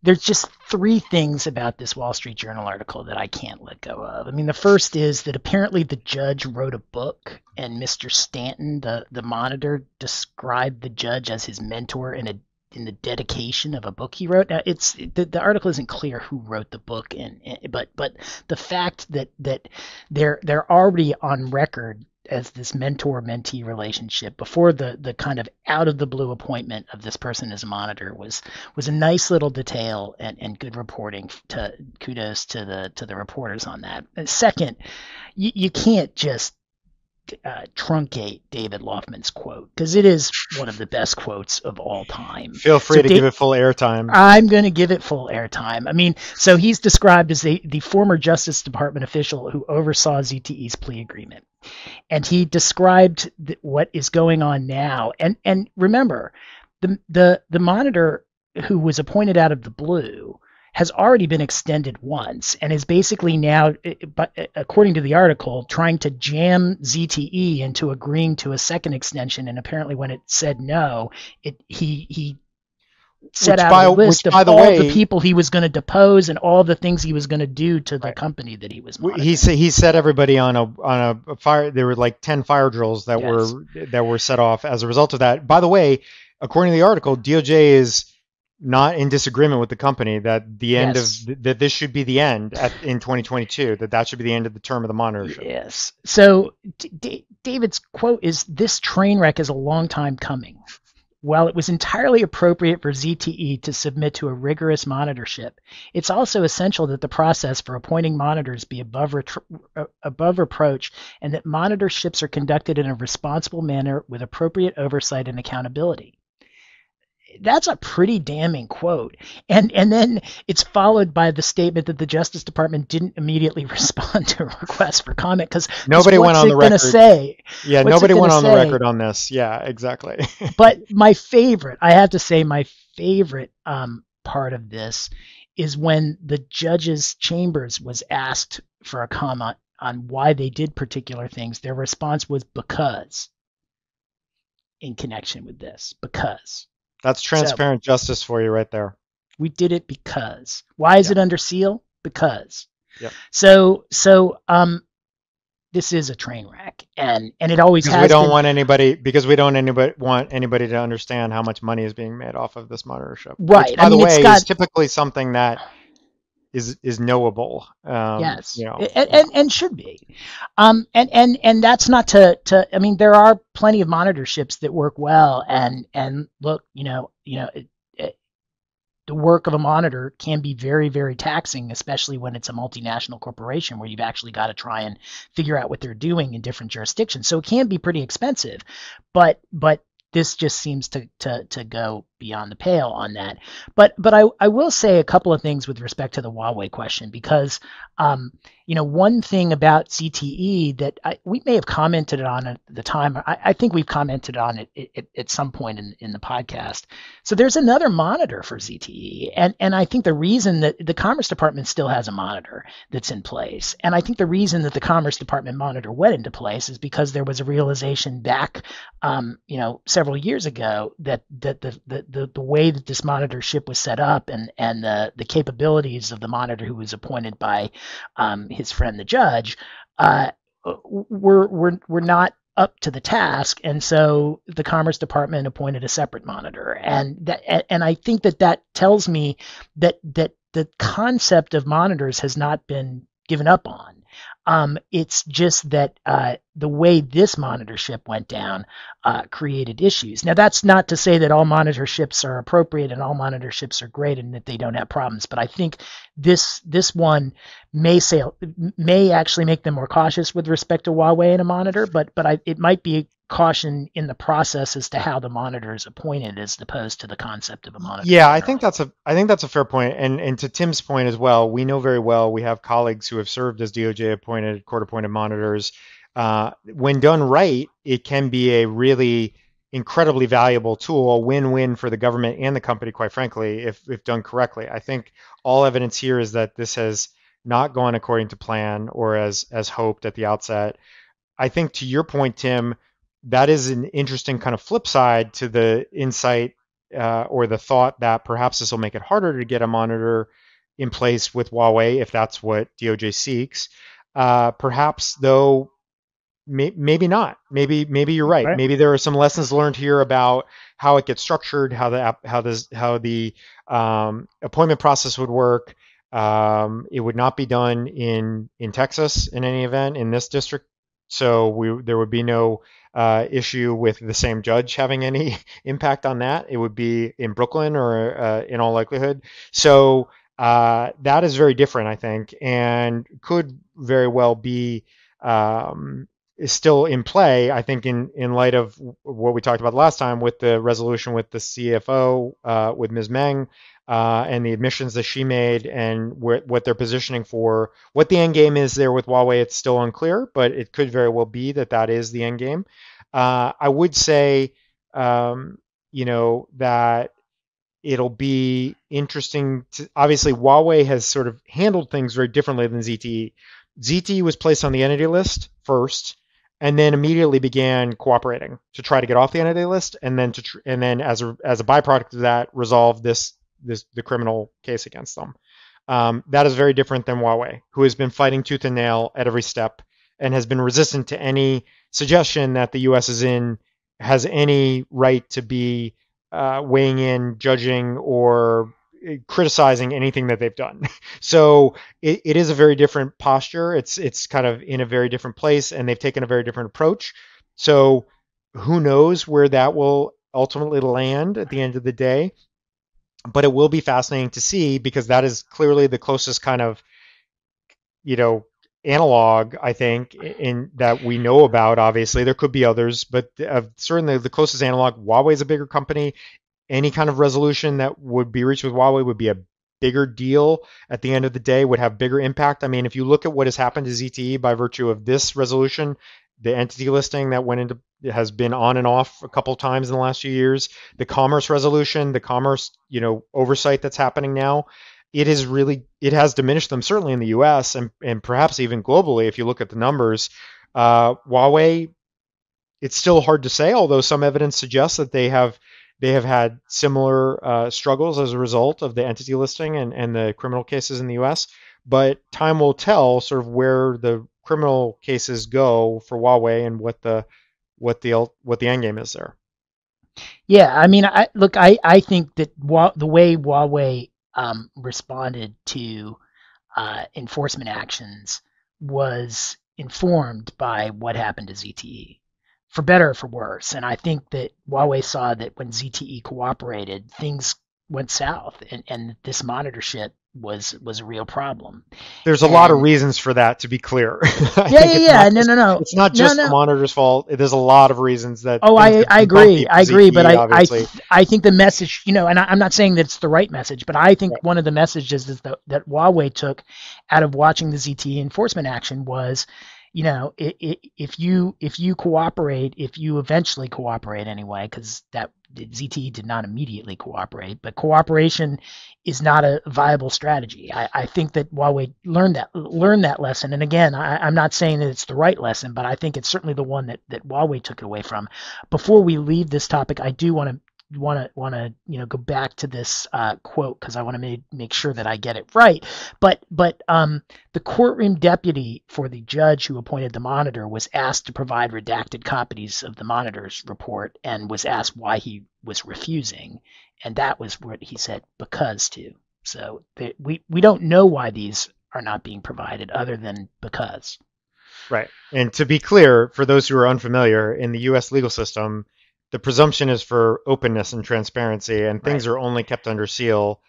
there's just three things about this Wall Street Journal article that I can't let go of. I mean, the first is that apparently the judge wrote a book, and Mr. Stanton, the monitor, described the judge as his mentor in the dedication of a book he wrote. Now, it's the article isn't clear who wrote the book, but the fact that they're already on record as this mentor-mentee relationship before the kind of out-of-the-blue appointment of this person as a monitor was a nice little detail and good reporting. Kudos to the reporters on that. And second, you can't just truncate David Lofman's quote, because it is one of the best quotes of all time. Feel free to give it full airtime. I'm going to give it full airtime. I mean, so he's described as the former Justice Department official who oversaw ZTE's plea agreement. And he described what is going on now. And remember, the monitor who was appointed out of the blue has already been extended once and is basically now, according to the article, trying to jam ZTE into agreeing to a second extension. And apparently when it said no, he set out a list of all the people he was going to depose and all the things he was going to do to the company that he was monitoring. He set everybody on a fire. There were like 10 fire drills that were set off as a result of that. By the way, according to the article, DOJ is not in disagreement with the company that the end of that this should be the end in 2022, that should be the end of the term of the monitorship. Yes. So David's quote is, "This train wreck is a long time coming. While it was entirely appropriate for ZTE to submit to a rigorous monitorship, it's also essential that the process for appointing monitors be above reproach and that monitorships are conducted in a responsible manner with appropriate oversight and accountability." That's a pretty damning quote. And then it's followed by the statement that the Justice Department didn't immediately respond to requests for comment because nobody went on the record. Yeah, nobody went on the record on this. Yeah, exactly. But my favorite, I have to say, my favorite part of this is when the judge's chambers was asked for a comment on why they did particular things. Their response was "because" in connection with this. That's transparent justice for you right there. We did it because. Why is it under seal? Because. Yep. So this is a train wreck, and it always has. Because we don't want anybody to understand how much money is being made off of this monitorship. Right. Which, by the way, is typically something that is knowable. Yes. You know, and should be. And that's not to. I mean, there are plenty of monitorships that work well, and look, you know. The work of a monitor can be very, very taxing, especially when it's a multinational corporation where you've actually got to try and figure out what they're doing in different jurisdictions. So it can be pretty expensive, but this just seems to go beyond the pale on that. But I will say a couple of things with respect to the Huawei question, because one thing about ZTE that we may have commented on at the time, I think we've commented on it at some point in the podcast. So there's another monitor for ZTE, and I think the reason that the Commerce Department still has a monitor that's in place, and I think the reason that the Commerce Department monitor went into place is because there was a realization back several years ago that the way that this monitorship was set up and the capabilities of the monitor who was appointed by his friend the judge were not up to the task, and so the Commerce Department appointed a separate monitor, and I think that tells me that the concept of monitors has not been given up on. It's just that the way this monitorship went down created issues. Now, that's not to say that all monitorships are appropriate and all monitorships are great and that they don't have problems, but I think this one may actually make them more cautious with respect to Huawei and a monitor, but it might be caution in the process as to how the monitor is appointed as opposed to the concept of a monitor. Yeah, I think that's a fair point. And to Tim's point as well, we know very well, we have colleagues who have served as DOJ appointed, court appointed monitors. When done right, it can be a really incredibly valuable tool, a win-win for the government and the company, quite frankly, if done correctly. I think all evidence here is that this has not gone according to plan or as hoped at the outset. I think to your point, Tim, that is an interesting kind of flip side to the insight or the thought that perhaps this will make it harder to get a monitor in place with Huawei if that's what DOJ seeks. Perhaps, though, maybe not. Maybe you're right. Maybe there are some lessons learned here about how it gets structured, how the appointment process would work. It would not be done in Texas in any event in this district. So there would be no issue with the same judge having any impact on that. It would be in Brooklyn or in all likelihood. So that is very different, I think, and could very well be still in play, I think, in light of what we talked about last time with the resolution with the CFO, with Ms. Meng, and the admissions that she made and what they're positioning for. What the end game is there with Huawei, it's still unclear, but it could very well be that is the end game. I would say, that it'll be interesting. Obviously, Huawei has sort of handled things very differently than ZTE. ZTE was placed on the entity list first, and then immediately began cooperating to try to get off the entity list, and then as a byproduct of that, resolve the criminal case against them. That is very different than Huawei, who has been fighting tooth and nail at every step and has been resistant to any suggestion that the U.S. has any right to be weighing in, judging, or criticizing anything that they've done. So it is a very different posture. It's kind of in a very different place, and they've taken a very different approach. So who knows where that will ultimately land at the end of the day. But it will be fascinating to see, because that is clearly the closest kind of, analog, I think, in that we know about. Obviously, there could be others, but certainly the closest analog. Huawei is a bigger company. Any kind of resolution that would be reached with Huawei would be a bigger deal at the end of the day, would have bigger impact. I mean, if you look at what has happened to ZTE by virtue of this resolution, the entity listing that went into has been on and off a couple of times in the last few years, the commerce resolution, the commerce, oversight that's happening now, it has diminished them, certainly in the US and perhaps even globally. If you look at the numbers, Huawei, it's still hard to say, although some evidence suggests that they have They have had similar struggles as a result of the entity listing and the criminal cases in the U.S., but time will tell sort of where the criminal cases go for Huawei and what the end game is there. Yeah, I mean, I think that the way Huawei responded to enforcement actions was informed by what happened to ZTE, for better or for worse. And I think that Huawei saw that when ZTE cooperated, things went south, and this monitorship was a real problem. There's a lot of reasons for that, to be clear. It's not just the monitor's fault. There's a lot of reasons that. Oh, I agree. But I think the message, and I'm not saying that it's the right message, but I think one of the messages that Huawei took out of watching the ZTE enforcement action was, if you cooperate, if you eventually cooperate anyway, because that ZTE did not immediately cooperate, but cooperation is not a viable strategy. I think that Huawei learned that lesson. And again, I'm not saying that it's the right lesson, but I think it's certainly the one that Huawei took away from. Before we leave this topic, I do want to go back to this quote, because I want to make sure that I get it right. But the courtroom deputy for the judge who appointed the monitor was asked to provide redacted copies of the monitor's report and was asked why he was refusing, and that was what he said, because to. So we don't know why these are not being provided other than because. Right, and to be clear, for those who are unfamiliar, in the U.S. legal system, the presumption is for openness and transparency, and things are only kept under seal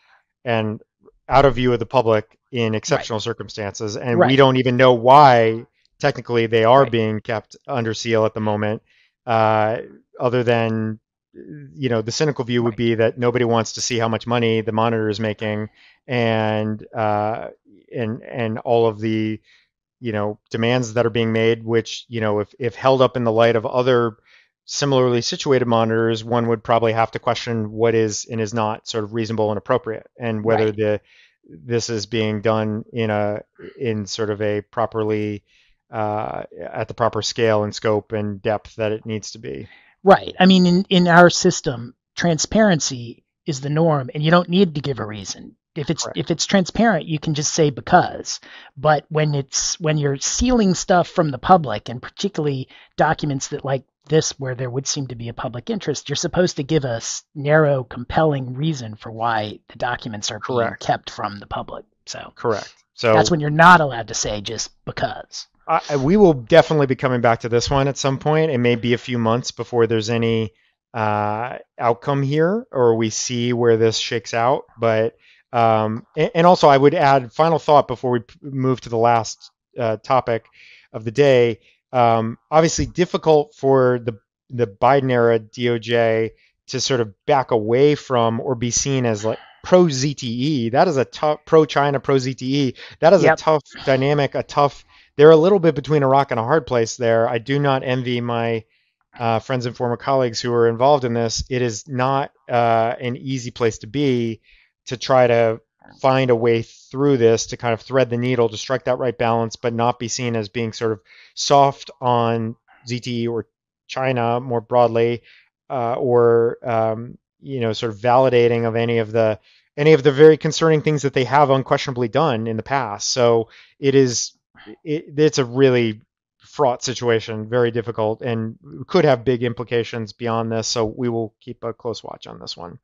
and out of view of the public in exceptional circumstances. And we don't even know why technically they are being kept under seal at the moment, other than, the cynical view would be that nobody wants to see how much money the monitor is making and all of the, demands that are being made, which, if held up in the light of other similarly situated monitors, one would probably have to question what is and is not sort of reasonable and appropriate, and whether this is being done in sort of a properly at the proper scale and scope and depth that it needs to be. Right. I mean, in our system, transparency is the norm, and you don't need to give a reason. If it's transparent, you can just say because. But when you're sealing stuff from the public, and particularly documents that like this, where there would seem to be a public interest, you're supposed to give a narrow, compelling reason for why the documents are being kept from the public. So that's when you're not allowed to say just because. We will definitely be coming back to this one at some point. It may be a few months before there's any outcome here, or we see where this shakes out. But and also, I would add final thought before we move to the last topic of the day. Obviously difficult for the Biden era DOJ to sort of back away from or be seen as like pro ZTE. That is a tough pro China, pro ZTE. That is a tough dynamic, they're a little bit between a rock and a hard place there. I do not envy my friends and former colleagues who are involved in this. It is not an easy place to be, to try to find a way through this, to kind of thread the needle, to strike that right balance, but not be seen as being sort of soft on ZTE or China more broadly, sort of validating of any of the very concerning things that they have unquestionably done in the past. So it's a really fraught situation, very difficult, and could have big implications beyond this. So we will keep a close watch on this one.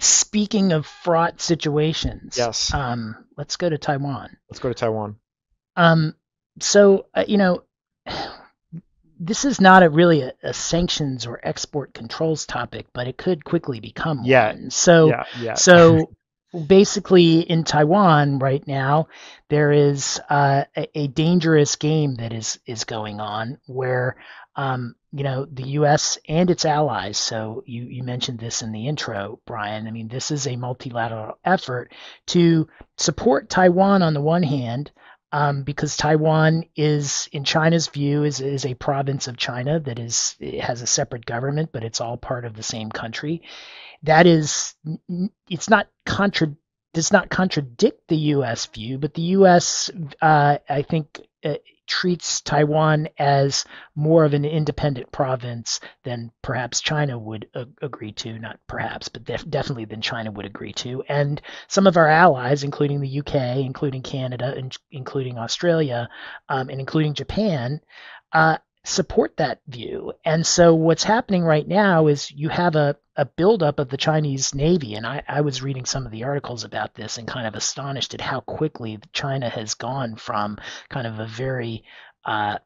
Speaking of fraught situations, yes. Let's go to Taiwan. This is not really a sanctions or export controls topic, but it could quickly become one. So basically in Taiwan right now, there is a dangerous game that is going on where the U.S. and its allies, so you mentioned this in the intro, Brian, I mean, this is a multilateral effort to support Taiwan on the one hand, because Taiwan is, in China's view, is a province of China that has a separate government, but it's all part of the same country. That is, does not contradict the U.S. view, but the U.S., I think treats Taiwan as more of an independent province than perhaps China would agree to, not perhaps, but definitely than China would agree to. And some of our allies, including the UK, including Canada, including Australia, and including Japan, support that view. And so what's happening right now is you have a buildup of the Chinese Navy. And I was reading some of the articles about this and kind of astonished at how quickly China has gone from kind of a very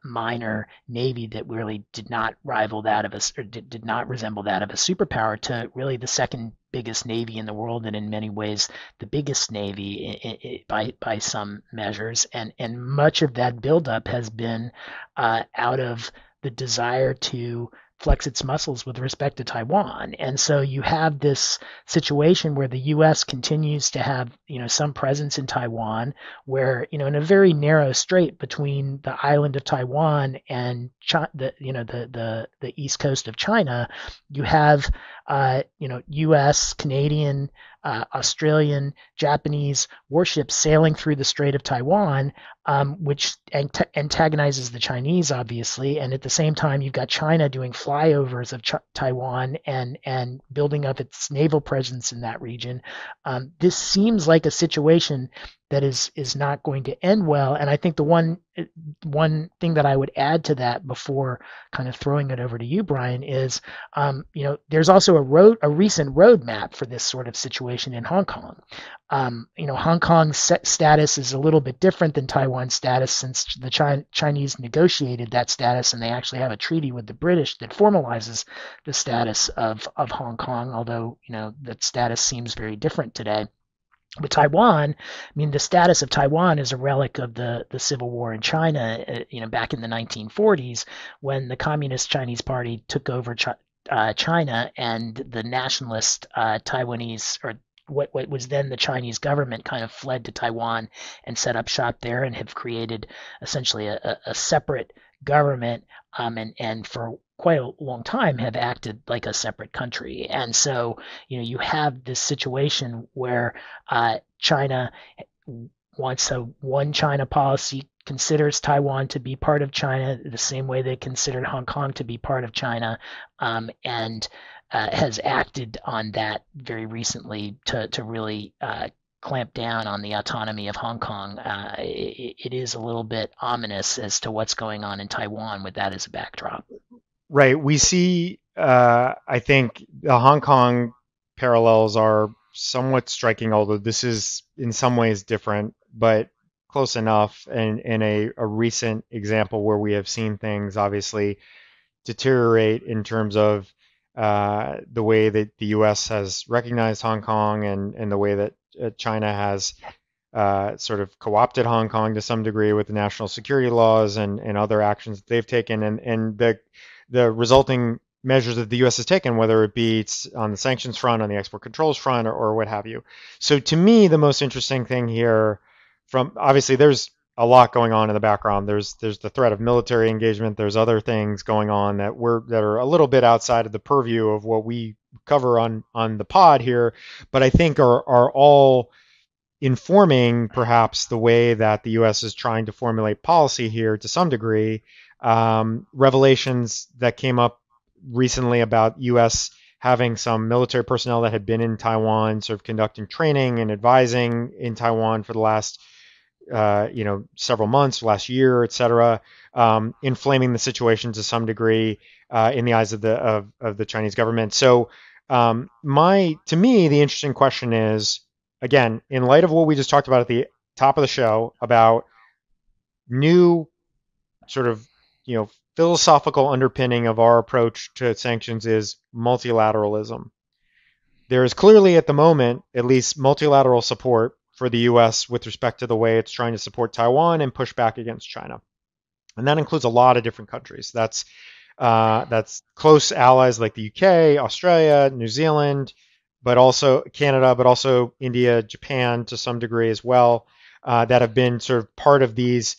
minor navy that really did not rival that of us, or did not resemble that of a superpower, to really the second biggest navy in the world, and in many ways the biggest navy by some measures. And much of that buildup has been out of the desire to flex its muscles with respect to Taiwan. And so you have this situation where the U.S. continues to have, you know, some presence in Taiwan, where, you know, in a very narrow strait between the island of Taiwan and the east coast of China, you have U.S., Canadian, Australian, Japanese warships sailing through the Strait of Taiwan, which antagonizes the Chinese, obviously. And at the same time, you've got China doing flyovers of Taiwan and building up its naval presence in that region. This seems like a situation that is not going to end well. And I think the one thing that I would add to that before kind of throwing it over to you, Brian, is there's also a recent roadmap for this sort of situation in Hong Kong. Hong Kong's status is a little bit different than Taiwan's status, since the Chinese negotiated that status, and they actually have a treaty with the British that formalizes the status of Hong Kong, although that status seems very different today. With Taiwan, the status of Taiwan is a relic of the Civil War in China, back in the 1940s, when the Communist Chinese Party took over China, and the nationalist Taiwanese, or what was then the Chinese government, kind of fled to Taiwan and set up shop there, and have created essentially a separate government, and for quite a long time have acted like a separate country. And so, you have this situation where China wants a one China policy, considers Taiwan to be part of China the same way they considered Hong Kong to be part of China, and has acted on that very recently to really clamp down on the autonomy of Hong Kong. It is a little bit ominous as to what's going on in Taiwan with that as a backdrop. Right. We see, I think, the Hong Kong parallels are somewhat striking, although this is in some ways different, but close enough. And in a recent example where we have seen things obviously deteriorate in terms of the way that the U.S. has recognized Hong Kong, and the way that China has sort of co-opted Hong Kong to some degree with the national security laws and other actions that they've taken, and the resulting measures that the U.S. has taken, whether it be on the sanctions front, on the export controls front, or what have you. So to me, the most interesting thing here, obviously there's a lot going on in the background. There's the threat of military engagement. There's other things going on that are a little bit outside of the purview of what we cover on the pod here, but I think are all informing perhaps the way that the U.S. is trying to formulate policy here to some degree. Revelations that came up recently about U.S. having some military personnel that had been in Taiwan sort of conducting training and advising in Taiwan for the last several months, last year, etc., inflaming the situation to some degree in the eyes of the Chinese government. So to me, the interesting question is, again, in light of what we just talked about at the top of the show about new sort of philosophical underpinning of our approach to sanctions is multilateralism. There is clearly at the moment, at least, multilateral support for the U.S. with respect to the way it's trying to support Taiwan and push back against China. And that includes a lot of different countries. That's close allies like the U.K., Australia, New Zealand, but also Canada, but also India, Japan to some degree as well, that have been sort of part of these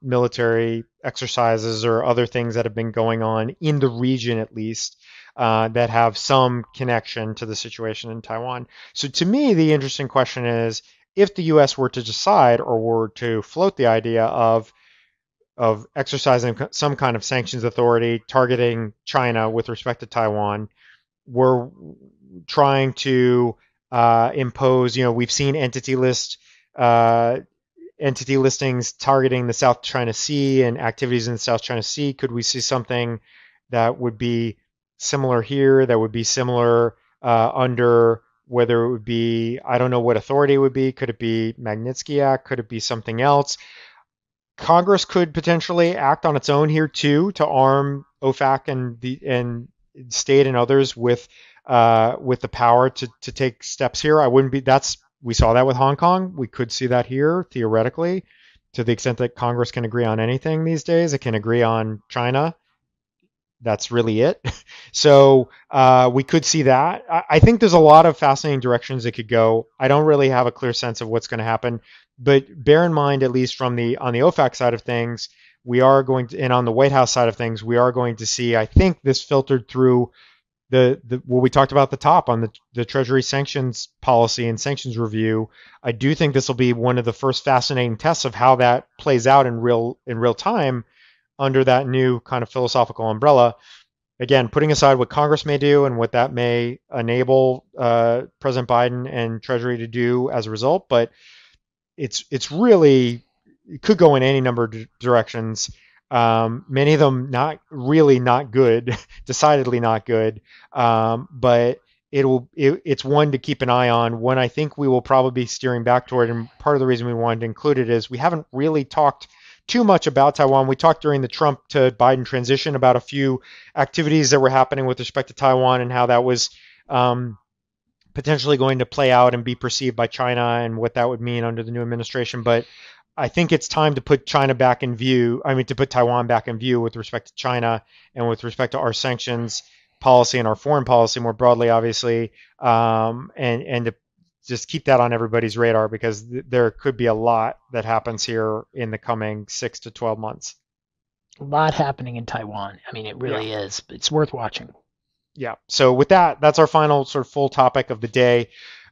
military exercises or other things that have been going on in the region, at least, that have some connection to the situation in Taiwan. So to me, the interesting question is, if the U.S. were to decide or were to float the idea of of exercising some kind of sanctions authority targeting China with respect to Taiwan. We're trying to impose, you know, we've seen entity listings targeting the South China Sea and activities in the South China Sea. Could we see something that would be similar here, that would be similar under whether it would be, I don't know what authority it would be. Could it be Magnitsky Act? Could it be something else? Congress could potentially act on its own here too, to arm OFAC and state and others with the power to take steps here. I wouldn't be, we saw that with Hong Kong. We could see that here theoretically, to the extent that Congress can agree on anything these days. It can agree on China. That's really it. So we could see that. I think there's a lot of fascinating directions it could go. I don't really have a clear sense of what's going to happen, but bear in mind, at least from the, on the OFAC side of things, we are going to, and on the White House side of things, we are going to see, I think this filtered through the what we talked about at the top on the Treasury sanctions policy and sanctions review. I do think this will be one of the first fascinating tests of how that plays out in real time, under that new kind of philosophical umbrella. Again, putting aside what Congress may do and what that may enable President Biden and Treasury to do as a result, but it's really, it could go in any number of directions. Many of them not good, decidedly not good, but it's one to keep an eye on, one I think we will probably be steering back toward. And part of the reason we wanted to include it is we haven't really talked too much about Taiwan. We talked during the Trump to Biden transition about a few activities that were happening with respect to Taiwan and how that was potentially going to play out and be perceived by China and what that would mean under the new administration. But I think it's time to put China back in view. I mean, to put Taiwan back in view with respect to China and with respect to our sanctions policy and our foreign policy more broadly, obviously, and to just keep that on everybody's radar, because there could be a lot that happens here in the coming 6 to 12 months. A lot happening in Taiwan. I mean, it really is. It's worth watching. Yeah. So with that, that's our final sort of full topic of the day.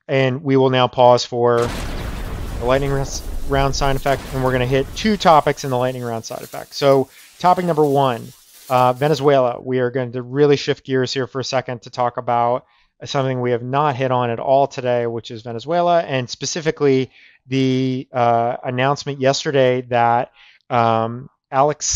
And we will now pause for the lightning round side effect. And we're going to hit two topics in the lightning round side effect. So topic number one, Venezuela. We are going to really shift gears here for a second to talk about something we have not hit on at all today, which is Venezuela, and specifically the announcement yesterday that Alex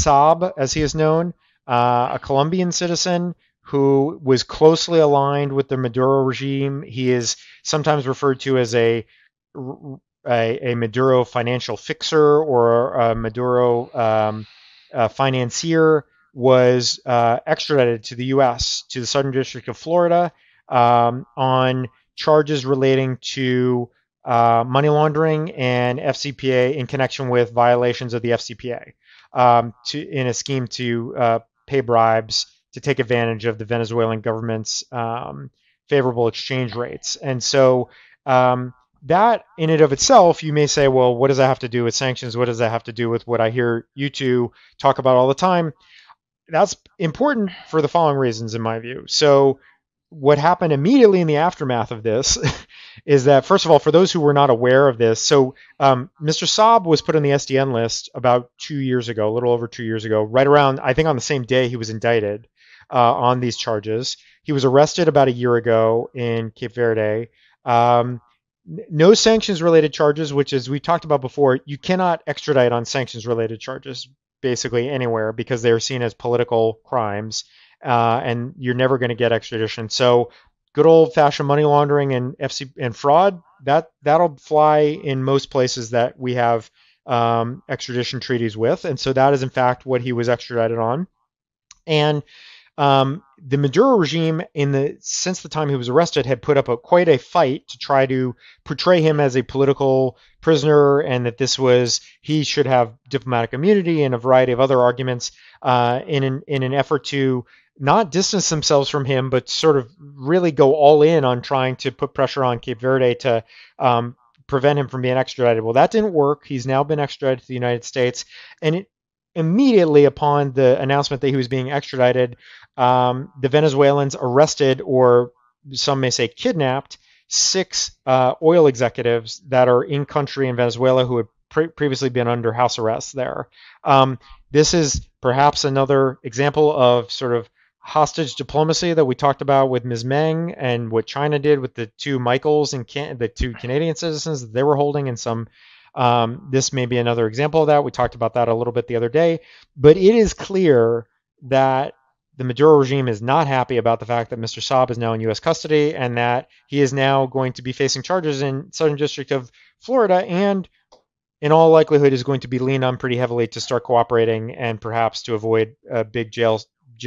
Saab, as he is known, a Colombian citizen who was closely aligned with the Maduro regime. He is sometimes referred to as a Maduro financial fixer or a Maduro financier, was extradited to the U.S., to the Southern District of Florida, on charges relating to money laundering and FCPA in connection with violations of the FCPA, in a scheme to pay bribes to take advantage of the Venezuelan government's favorable exchange rates. And so that in and of itself, you may say, well, what does that have to do with sanctions? What does that have to do with what I hear you two talk about all the time? That's important for the following reasons, in my view. So what happened immediately in the aftermath of this is that, first of all, for those who were not aware of this, so Mr. Saab was put on the SDN list about 2 years ago, a little over 2 years ago, right around, I think on the same day he was indicted on these charges. He was arrested about a year ago in Cape Verde. No sanctions related charges, which, as we talked about before, you cannot extradite on sanctions related charges basically anywhere because they're seen as political crimes. And you're never going to get extradition. So good old fashioned money laundering and fraud, that'll fly in most places that we have extradition treaties with. And so that is, in fact, what he was extradited on. And the Maduro regime, since the time he was arrested, had put up quite a fight to try to portray him as a political prisoner, and that he should have diplomatic immunity and a variety of other arguments in an effort to not distance themselves from him, but sort of really go all in on trying to put pressure on Cape Verde to prevent him from being extradited. Well, that didn't work. He's now been extradited to the United States, and immediately upon the announcement that he was being extradited, the Venezuelans arrested, or some may say kidnapped, six oil executives that are in country in Venezuela who had previously been under house arrest there. This is perhaps another example of sort of hostage diplomacy that we talked about with Ms. Meng and what China did with the two Michaels and the two Canadian citizens that they were holding in some. This may be another example of that. We talked about that a little bit the other day, but it is clear that the Maduro regime is not happy about the fact that Mr. Saab is now in U.S. custody and that he is now going to be facing charges in Southern District of Florida, and in all likelihood is going to be leaned on pretty heavily to start cooperating and perhaps to avoid a big jail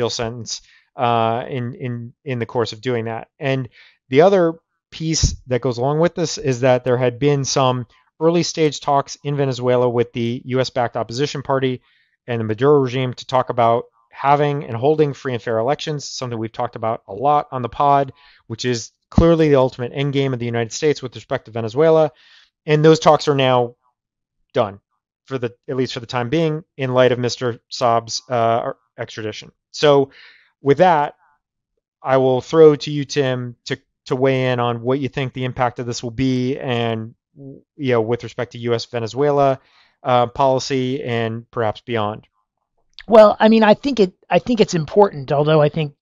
sentence in the course of doing that. And the other piece that goes along with this is that there had been some early stage talks in Venezuela with the U.S.-backed opposition party and the Maduro regime to talk about having and holding free and fair elections, something we've talked about a lot on the pod, which is clearly the ultimate end game of the United States with respect to Venezuela. And those talks are now done, for the at least for the time being, in light of Mr. Saab's extradition. So with that, I will throw to you, Tim, to weigh in on what you think the impact of this will be, and with respect to U.S. Venezuela policy and perhaps beyond. Well, I mean, I think it's important, although I think,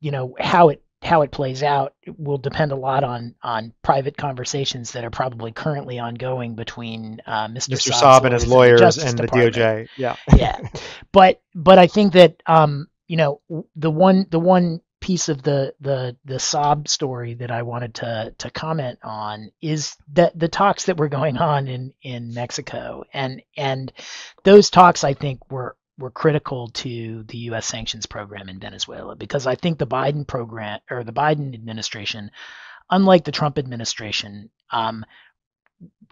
how it plays out will depend a lot on private conversations that are probably currently ongoing between Mr. Saab and his lawyers and the DOJ. Yeah. Yeah. But I think that the one piece of the Saab story that I wanted to comment on is that the talks that were going on in Mexico, and those talks I think were critical to the U.S. sanctions program in Venezuela, because I think the Biden program, or the Biden administration, unlike the Trump administration,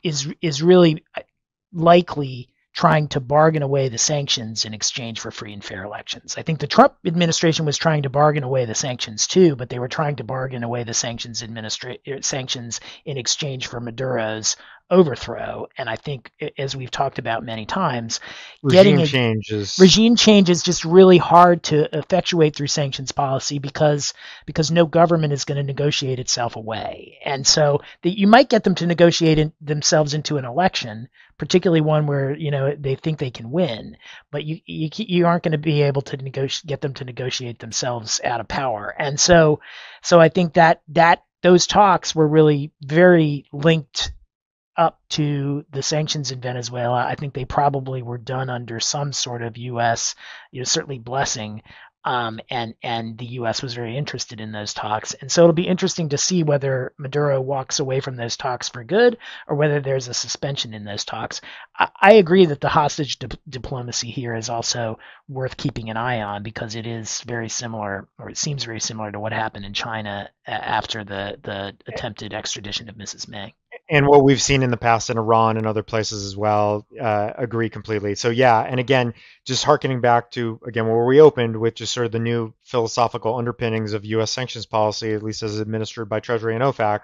is really likely trying to bargain away the sanctions in exchange for free and fair elections. I think the Trump administration was trying to bargain away the sanctions too, but they were trying to bargain away the sanctions in exchange for Maduro's overthrow. And I think, as we've talked about many times, regime change is just really hard to effectuate through sanctions policy, because no government is going to negotiate itself away. And so you might get them to negotiate themselves into an election, particularly one where they think they can win, but you aren't going to be able to get them to negotiate themselves out of power. And so I think that those talks were really very linked up to the sanctions in Venezuela. I think they probably were done under some sort of U.S., certainly blessing, and the U.S. was very interested in those talks. And so it'll be interesting to see whether Maduro walks away from those talks for good, or whether there's a suspension in those talks. I agree that the hostage diplomacy here is also worth keeping an eye on, because it is very similar, or it seems very similar, to what happened in China after the attempted extradition of Mrs. Meng. And what we've seen in the past in Iran and other places as well, agree completely. So yeah, and again, just hearkening back to, where we opened with just sort of the new philosophical underpinnings of U.S. sanctions policy, at least as administered by Treasury and OFAC,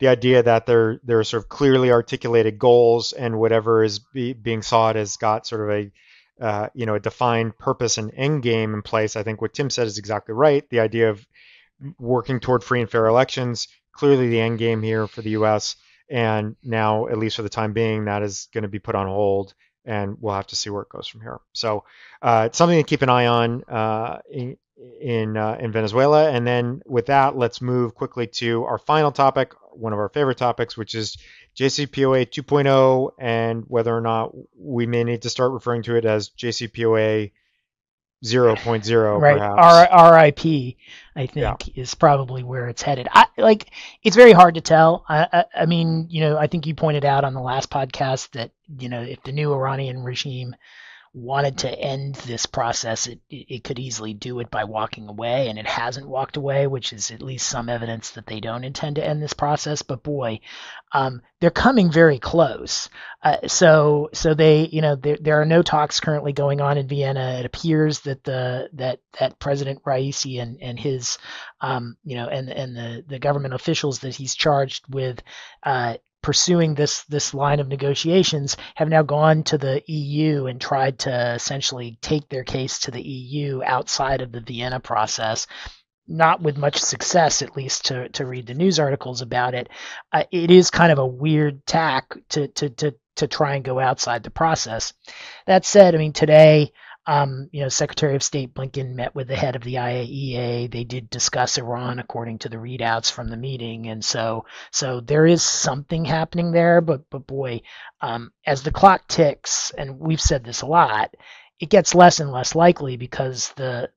the idea that there are sort of clearly articulated goals, and whatever is being sought has got sort of a defined purpose and end game in place. I think what Tim said is exactly right. The idea of working toward free and fair elections, clearly the end game here for the U.S., and now, at least for the time being, that is going to be put on hold, and we'll have to see where it goes from here. So it's something to keep an eye on in Venezuela. And then with that, let's move quickly to our final topic, one of our favorite topics, which is JCPOA 2.0, and whether or not we may need to start referring to it as JCPOA 0.0, right? RIP, I think, is probably where it's headed. It's very hard to tell. I mean, I think you pointed out on the last podcast that if the new Iranian regime wanted to end this process, it could easily do it by walking away, and it hasn't walked away, which is at least some evidence that they don't intend to end this process. But boy, they're coming very close. So they, there are no talks currently going on in Vienna. It appears that that President Raisi and his, and the government officials that he's charged with pursuing this line of negotiations have now gone to the EU and tried to essentially take their case to the EU outside of the Vienna process, not with much success, at least to read the news articles about it. It is kind of a weird tack to try and go outside the process. That said, I mean, today Secretary of State Blinken met with the head of the IAEA. They did discuss Iran, according to the readouts from the meeting, and so there is something happening there. But boy, as the clock ticks, and we've said this a lot, it gets less and less likely because the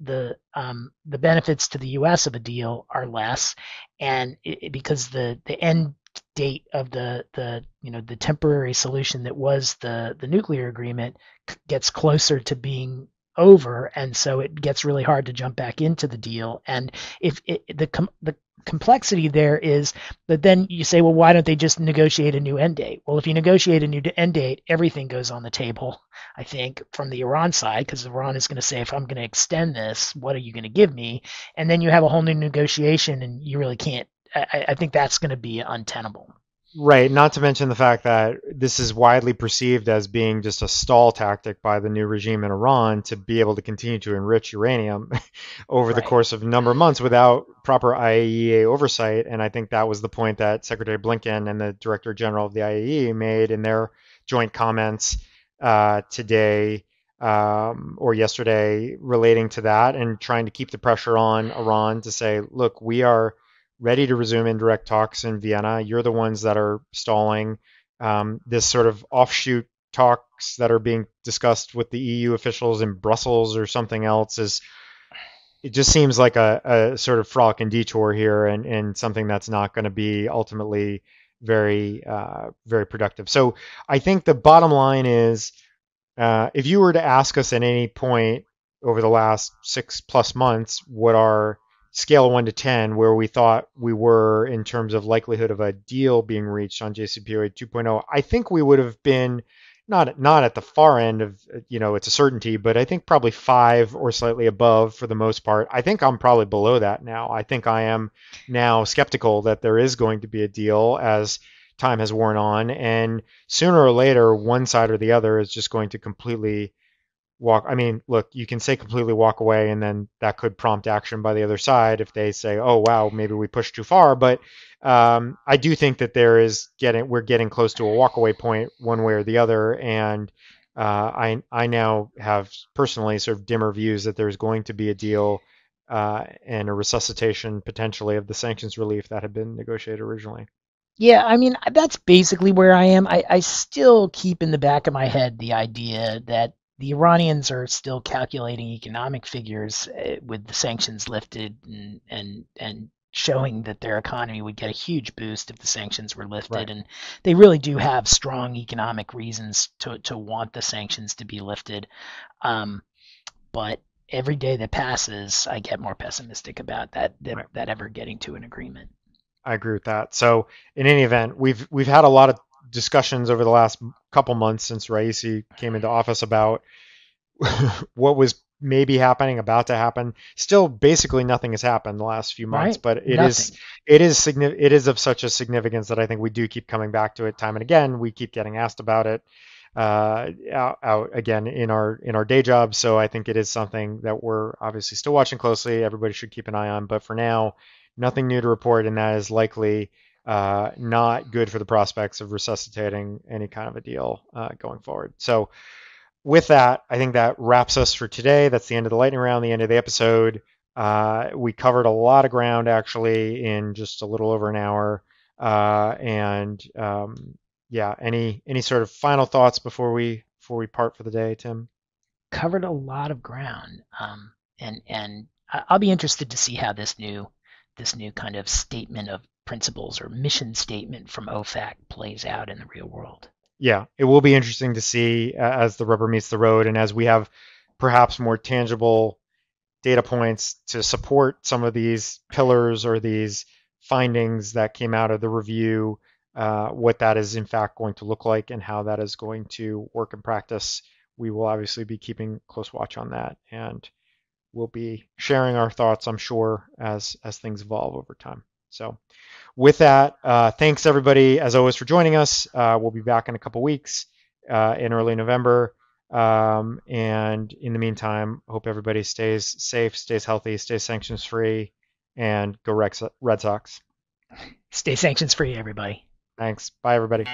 benefits to the U.S. of a deal are less, and because the end date of the temporary solution that was the nuclear agreement gets closer to being over, and so it gets really hard to jump back into the deal. And if the complexity there is that then you say, well, why don't they just negotiate a new end date? Well, if you negotiate a new end date, everything goes on the table, I think, from the Iran side, because Iran is going to say, if I'm going to extend this, what are you going to give me? And then you have a whole new negotiation, and you really can't. I think that's going to be untenable. Right. Not to mention the fact that this is widely perceived as being just a stall tactic by the new regime in Iran to be able to continue to enrich uranium over the course of a number of months without proper IAEA oversight. And I think that was the point that Secretary Blinken and the Director General of the IAEA made in their joint comments today or yesterday relating to that, and trying to keep the pressure on Iran to say, look, we are ready to resume indirect talks in Vienna. You're the ones that are stalling. This sort of offshoot talks that are being discussed with the EU officials in Brussels or something else it just seems like a sort of frolic and detour here, and something that's not going to be ultimately very, very productive. So I think the bottom line is, if you were to ask us at any point over the last 6+ months, what our scale 1 to 10, where we thought we were in terms of likelihood of a deal being reached on JCPOA 2.0, I think we would have been not at the far end of, it's a certainty, but I think probably 5 or slightly above for the most part. I think I'm probably below that now. I think I am now skeptical that there is going to be a deal as time has worn on. And sooner or later, one side or the other is just going to completely walk. I mean, look, you can say completely walk away, and then that could prompt action by the other side if they say, oh, wow, maybe we pushed too far. But I do think that we're getting close to a walkaway point one way or the other. And I now have personally sort of dimmer views that there's going to be a deal and a resuscitation potentially of the sanctions relief that had been negotiated originally. Yeah, I mean, that's basically where I am. I still keep in the back of my head the idea that the Iranians are still calculating economic figures with the sanctions lifted, and showing that their economy would get a huge boost if the sanctions were lifted. Right. And they really do have strong economic reasons to want the sanctions to be lifted. But every day that passes, I get more pessimistic about that ever getting to an agreement. I agree with that. So in any event, we've had a lot of discussions over the last couple months since Raisi came into office about what was maybe happening, about to happen. Still, basically nothing has happened the last few months, right? But it is of such a significance that I think we do keep coming back to it time and again. We keep getting asked about it out again in our day job. So I think it is something that we're obviously still watching closely. Everybody should keep an eye on, but for now, nothing new to report, and that is likely not good for the prospects of resuscitating any kind of a deal going forward. So with that, I think that wraps us for today. That's the end of the lightning round, the end of the episode. We covered a lot of ground actually in just a little over an hour. Any sort of final thoughts before we part for the day, Tim? Covered a lot of ground. And I'll be interested to see how this new kind of statement of principles or mission statement from OFAC plays out in the real world. Yeah, it will be interesting to see as the rubber meets the road, and as we have perhaps more tangible data points to support some of these pillars or these findings that came out of the review, what that is in fact going to look like and how that is going to work in practice. We will obviously be keeping close watch on that, and we'll be sharing our thoughts, I'm sure, as things evolve over time. So with that, thanks everybody, as always, for joining us. We'll be back in a couple weeks in early November. And in the meantime, hope everybody stays safe, stays healthy, stays sanctions free, and go Red Sox. Stay sanctions free, everybody. Thanks. Bye, everybody.